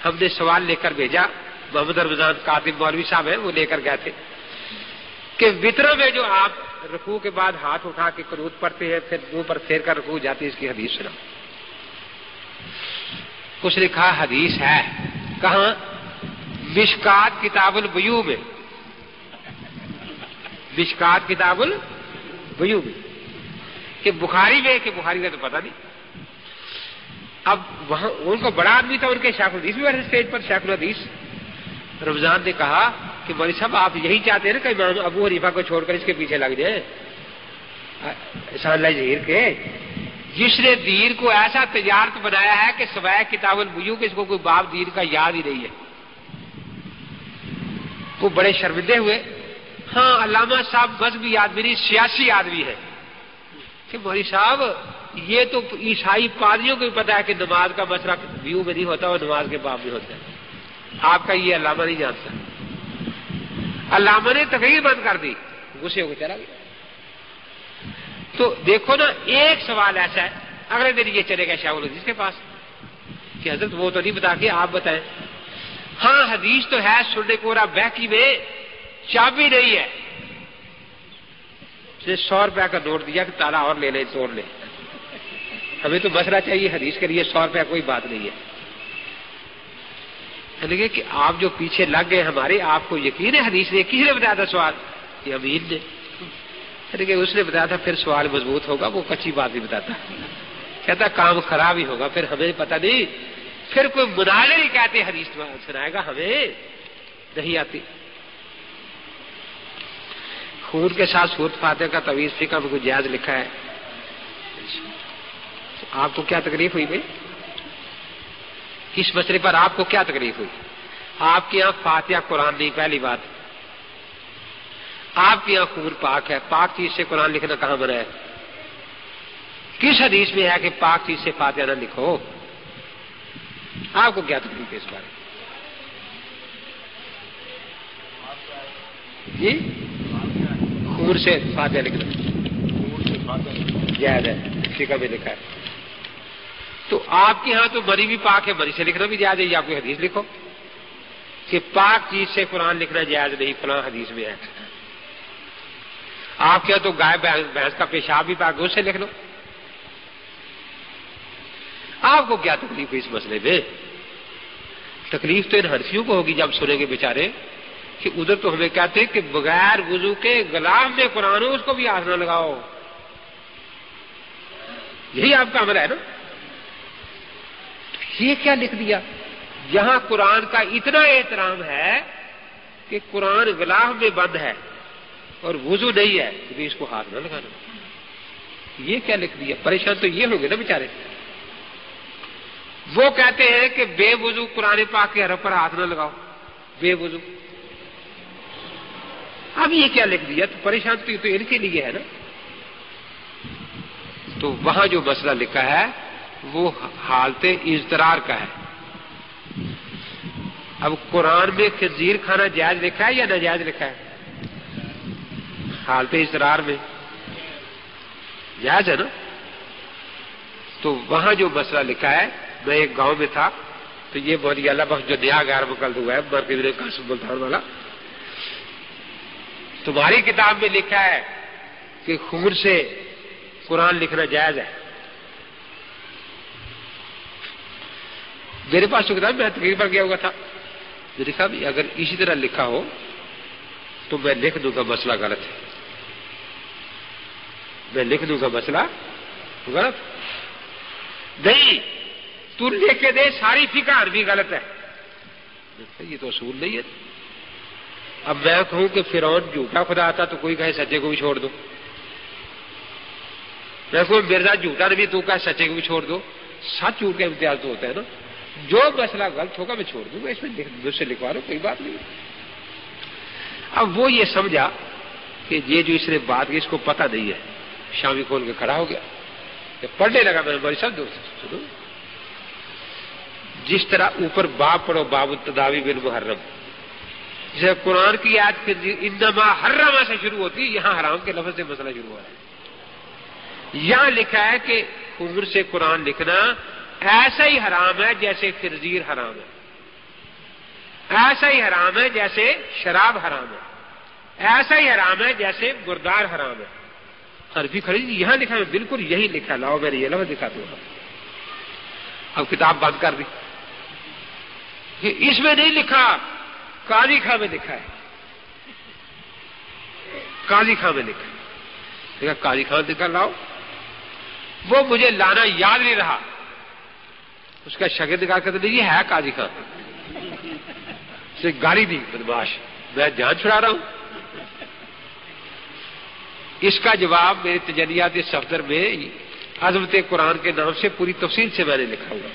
हमने सवाल लेकर भेजा। मोहम्मद रमजान कादिम मौलवी साहब हैं, वो लेकर गए थे कि वितरों में जो आप रकू के बाद हाथ उठा के करूद पड़ते हैं, फिर मुंह पर फेर कर रकू जाती है, इसकी हदीस सुना। उसने कहा हदीस है, कहां? मिशकात किताबुल बयू में, मिशकात किताबुल बयू में, कि बुखारी में, कि बुखारी का तो पता नहीं। अब वहां उनको बड़ा आदमी था, उनके शेखुल हदीस भी बैठे स्टेज पर, शेखुल हदीस। रमजान ने कहा कि मौलवी साहब आप यही चाहते हैं ना कि इमाम अबू हनीफा को छोड़कर इसके पीछे लग जाए, साला जहीर के, जिसने दीन को ऐसा तजारत बनाया है कि सवाय किताबुल बुजू के इसको कोई बाप दीन का याद ही नहीं है। वो बड़े शर्मिंदे हुए। हाँ, अल्लामा साहब मजहबी आदमी नहीं, सियासी आदमी है कि मौलवी साहब ये तो ईसाई पादरियों को भी पता है कि नमाज का मसला व्यू में नहीं होता और नमाज के बाप में होता है, आपका ये अल्लामा नहीं जानता। अल्लामा ने तकरीर बंद कर दी, गुस्से होकर चला गया। तो देखो ना, एक सवाल ऐसा है। अगले दिन ये चले गए शाह जिसके पास कि हजरत वो तो नहीं बता के आप बताएं। हाँ, हदीस तो है सुनने को, बहकी में चाबी नहीं है। उसने सौ रुपए का नोट दिया कि ताला और ले ले, तोड़ ले, हमें तो मसला चाहिए, हदीस के लिए सौ रुपया कोई बात नहीं है। लगे कि आप जो पीछे लग गए हमारे, आपको यकीन है हदीस ने? किसने बताया था सवाल? अमीन ने। लेकिन उसने बताया था, फिर सवाल मजबूत होगा, वो कच्ची बात ही बताता, कहता काम खराब ही होगा, फिर हमें पता नहीं, फिर कोई मुनाज़िर ही कहते हदीस सुनाएगा, हमें नहीं आती। खून के साथ सूरत फातिहा का तवीज़ फिका में जायज लिखा है। आपको क्या तकलीफ हुई भाई? इस मसले पर आपको क्या तकलीफ हुई? आपके यहाँ फातिहा कुरान नहीं, पहली बात। आपके यहाँ खून पाक है, पाक चीज से कुरान लिखना कहां मना है? किस हदीस में है कि पाक चीज से फातिहा ना लिखो? आपको क्या तकलीफ है इस बारे जी? खून से फातिहा लिखना जायज है, फिका में लिखा है। तो आपके यहाँ तो मरी भी पाक है, मरी से लिखना भी जायज है। या कोई हदीस लिखो कि पाक चीज से कुरान लिखना जायज नहीं, फलां हदीस में है। आप क्या तो गाय भैंस का पेशाब भी पाक, उससे लिख लो। आपको क्या तकलीफ है इस मसले में? तकलीफ तो इन हरफियों को होगी जब सुनेंगे बेचारे कि उधर तो हमें कहते हैं कि बगैर वजू के गुलाम में कुरान हो, उसको भी हाथ ना लगाओ। यही आपका अमल है ना? ये क्या लिख दिया? यहां कुरान का इतना एहतराम है कि कुरान गुलाम में बंद है और वुजू नहीं है, तो इसको हाथ न लगाना। ये क्या लिख दिया? परेशान तो ये होंगे ना बेचारे। वो कहते हैं कि बेवुजू कुरान पाक के हरफ पर हाथ न लगाओ, बेवुजू। अब ये क्या लिख दिया? तो परेशान तो, तो इनके लिए है ना। तो वहां जो मसला लिखा है वो हालते इज़्तिरार का है। अब कुरान में खजीर खाना जायज लिखा है या नाजायज लिखा है? हालत इसरार में जायज है ना। तो वहां जो मसला लिखा है, मैं एक गांव में था तो ये बोलिए अल्लाह बस जो नया गार मुकल हुआ है मरकज ने काश मुल्तान वाला, तुम्हारी किताब में लिखा है कि खून से कुरान लिखना जायज है। मेरे पास किताब मैं तकरीर पर गया हुआ था, मैंने कहा अगर इसी तरह लिखा हो तो मैं लिख दूंगा मसला गलत है, मैं लिख दूंगा मसला गलत नहीं, तू लिख के दे सारी फिका भी गलत है, ये तो असूल नहीं है। अब मैं कहूं कि फिरौन झूठा खुदा था तो कोई कहे सच्चे को भी छोड़ दो, मैं कहूं मिर्जा झूठा नहीं तू कहे सच्चे को भी छोड़ दो, सच झूठ का इम्तियाज तो होता है ना, जो मसला गलत होगा मैं छोड़ दूंगा, इसमें मुझसे लिखवा रहा हूं कोई बात नहीं। अब वो ये समझा कि ये जो इसने बात की इसको पता नहीं है, शामी खोल के खड़ा हो गया तो पढ़ने लगा। मैंने बोली सब सुनो, जिस तरह ऊपर बाब पढ़ो बाब तदावी बिन मुहर्रम, जैसे कुरान की याद के इंदमा हर्रमा से शुरू होती है, यहाँ हराम के लफ्ज से मसला शुरू हो रहा है। यहाँ लिखा है कि खुमर से कुरान लिखना ऐसा ही हराम है जैसे खिरजीर हराम है, ऐसा ही हराम है जैसे शराब हराम है, ऐसा ही हराम है जैसे गुरदार हराम है। अरबी खरीद यहां लिखा है, बिल्कुल यही लिखा, लाओ मैंने ये लफ्ज दिखा दूंगा। अब किताब बंद कर दी, इसमें नहीं लिखा, काजी खां में लिखा है, काजी खां में लिखा है। देखा काजी खां दिखा लाओ, वो मुझे लाना याद नहीं रहा, उसका शगिर्द दिखा कर तो ये है काजी खां, उसे गाली दी बदमाश, मैं जान छुड़ा रहा हूं। इसका जवाब मेरे तजनियात इस सफदर में अजमत कुरान के नाम से पूरी तफसील से मैंने लिखा हुआ।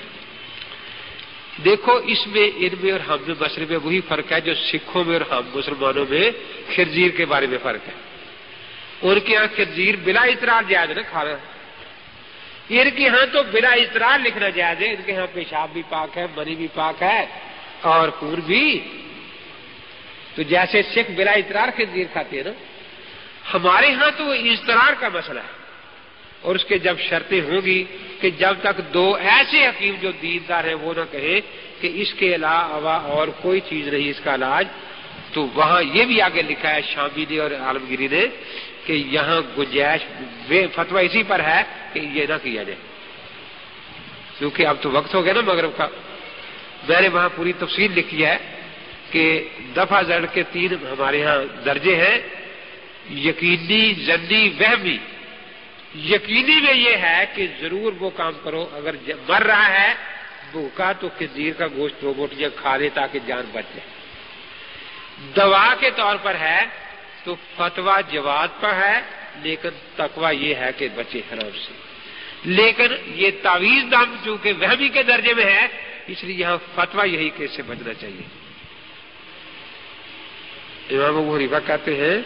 देखो इसमें इनमें और हम में मसरे में वही फर्क है जो सिखों में और हम मुसलमानों में खिरजीर के बारे में फर्क है। उनके यहाँ खिरजीर बिला इतरार जायज है ना खाना, इनके यहाँ तो बिला इतरार लिखना जायज है। इनके यहाँ पेशाब भी पाक है, मनी भी पाक है और खून भी। तो जैसे सिख बिला इतरार खिरजीर खाते है ना, हमारे यहाँ तो इजतरार का मसला है। और उसके जब शर्तें होंगी कि जब तक दो ऐसे हकीम जो दीनदार हैं वो ना कहे कि इसके अलावा और कोई चीज नहीं इसका इलाज, तो वहां ये भी आगे लिखा है शामी ने और आलमगीरी ने कि यहाँ गुंजाइश वे फतवा इसी पर है कि ये ना किया जाए, क्योंकि अब तो वक्त हो गया ना मगरब का। मैंने वहां पूरी तफसील लिखी है कि दफा जड़ के तीन हमारे यहाँ दर्जे हैं, यकीनी, जन्नी, वहमी। यकीनी में ये है कि जरूर वो काम करो, अगर मर रहा है भूखा तो खिज़ीर का गोश्त दो बोटियां खा ले ताकि जान बच जाए। दवा के तौर पर है तो फतवा जवाब पर है, लेकिन तकवा ये है कि बचे हराम से। लेकिन ये तावीज दाम चूंकि वहमी के दर्जे में है, इसलिए यहाँ फतवा यही कि इससे बचना चाहिए। इमाम अबू हनीफा कहते हैं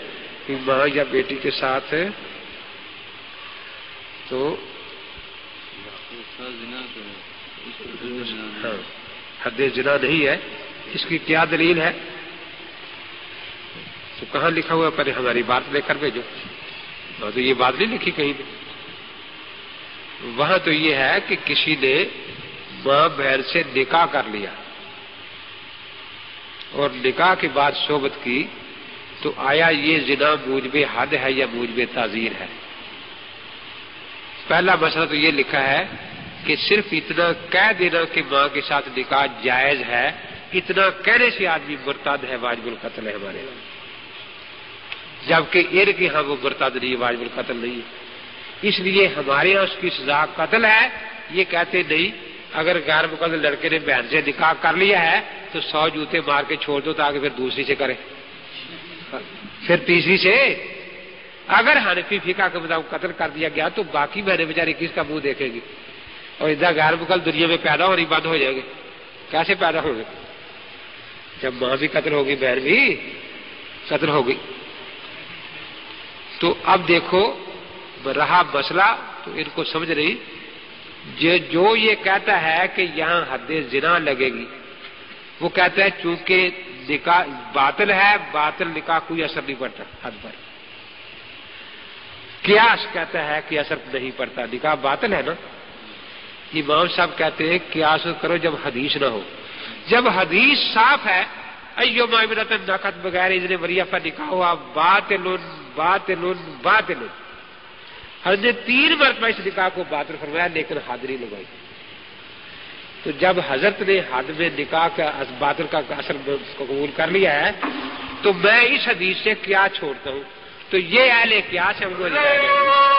कि माँ या बेटी के साथ तो हद्दे जिना नहीं है, इसकी क्या दलील है? तो कहाँ लिखा हुआ? पहले हमारी बात लेकर भेजो, तो ये बात नहीं लिखी कहीं भी। वहां तो ये है कि किसी ने मां बहन से निकाह कर लिया और निकाह के बाद सोबत की, तो आया ये जिना मूजबे हद है या मूजबे ताजीर है? पहला मसला तो ये लिखा है कि सिर्फ इतना कह देना कि मां के साथ निकाह जायज है, इतना कहने से आदमी मुर्ताद है, वाजिबुल कत्ल है हमारे, जबकि एर के यहाँ वो मुर्ताद नहीं है, वाजिबुल कत्ल नहीं है। इसलिए हमारे यहाँ उसकी सजा कत्ल है। ये कहते नहीं अगर गैर मुकद्दर लड़के ने बहन से निकाह कर लिया है तो सौ जूते मार के छोड़ दो ताकि फिर दूसरी से करे, फिर तीसरी से। अगर हनफी फिका के मुताबिक कत्ल कर दिया गया तो बाकी बहने बेचारे किसका मुंह देखेंगे, और इधर गैर मुकल दुनिया में पैदा होनी बंद हो जाएंगे। कैसे पैदा होंगे जब मां भी कत्ल होगी, बहन भी कत्ल होगी। तो अब देखो रहा मसला, तो इनको समझ रही जे जो ये कहता है कि यहाँ हद्दे जिना लगेगी, वो कहता है चूंकि निकाह बातिल है, बातिल निकाह कोई असर नहीं पड़ता हद पर, कियास कहता है कि असर नहीं पड़ता, निकाह बातिल है ना। इमाम साहब कहते हैं कियास करो जब हदीस ना हो, जब हदीस साफ है अयो मामरतन नकद बगैर इजने वरिया पर निकाह हुआ बातिलुन बातिलुन बातिलुन। हमने तीन मरतबा इस निकाह को बातिल फरमाया लेकिन हाजिरी लगाई। तो जब हजरत ने हाद में निकाह का बातिल का असर कबूल कर लिया है तो मैं इस हदीस से क्या छोड़ता हूँ, तो ये अहले कियास हमको ले जाएंगे।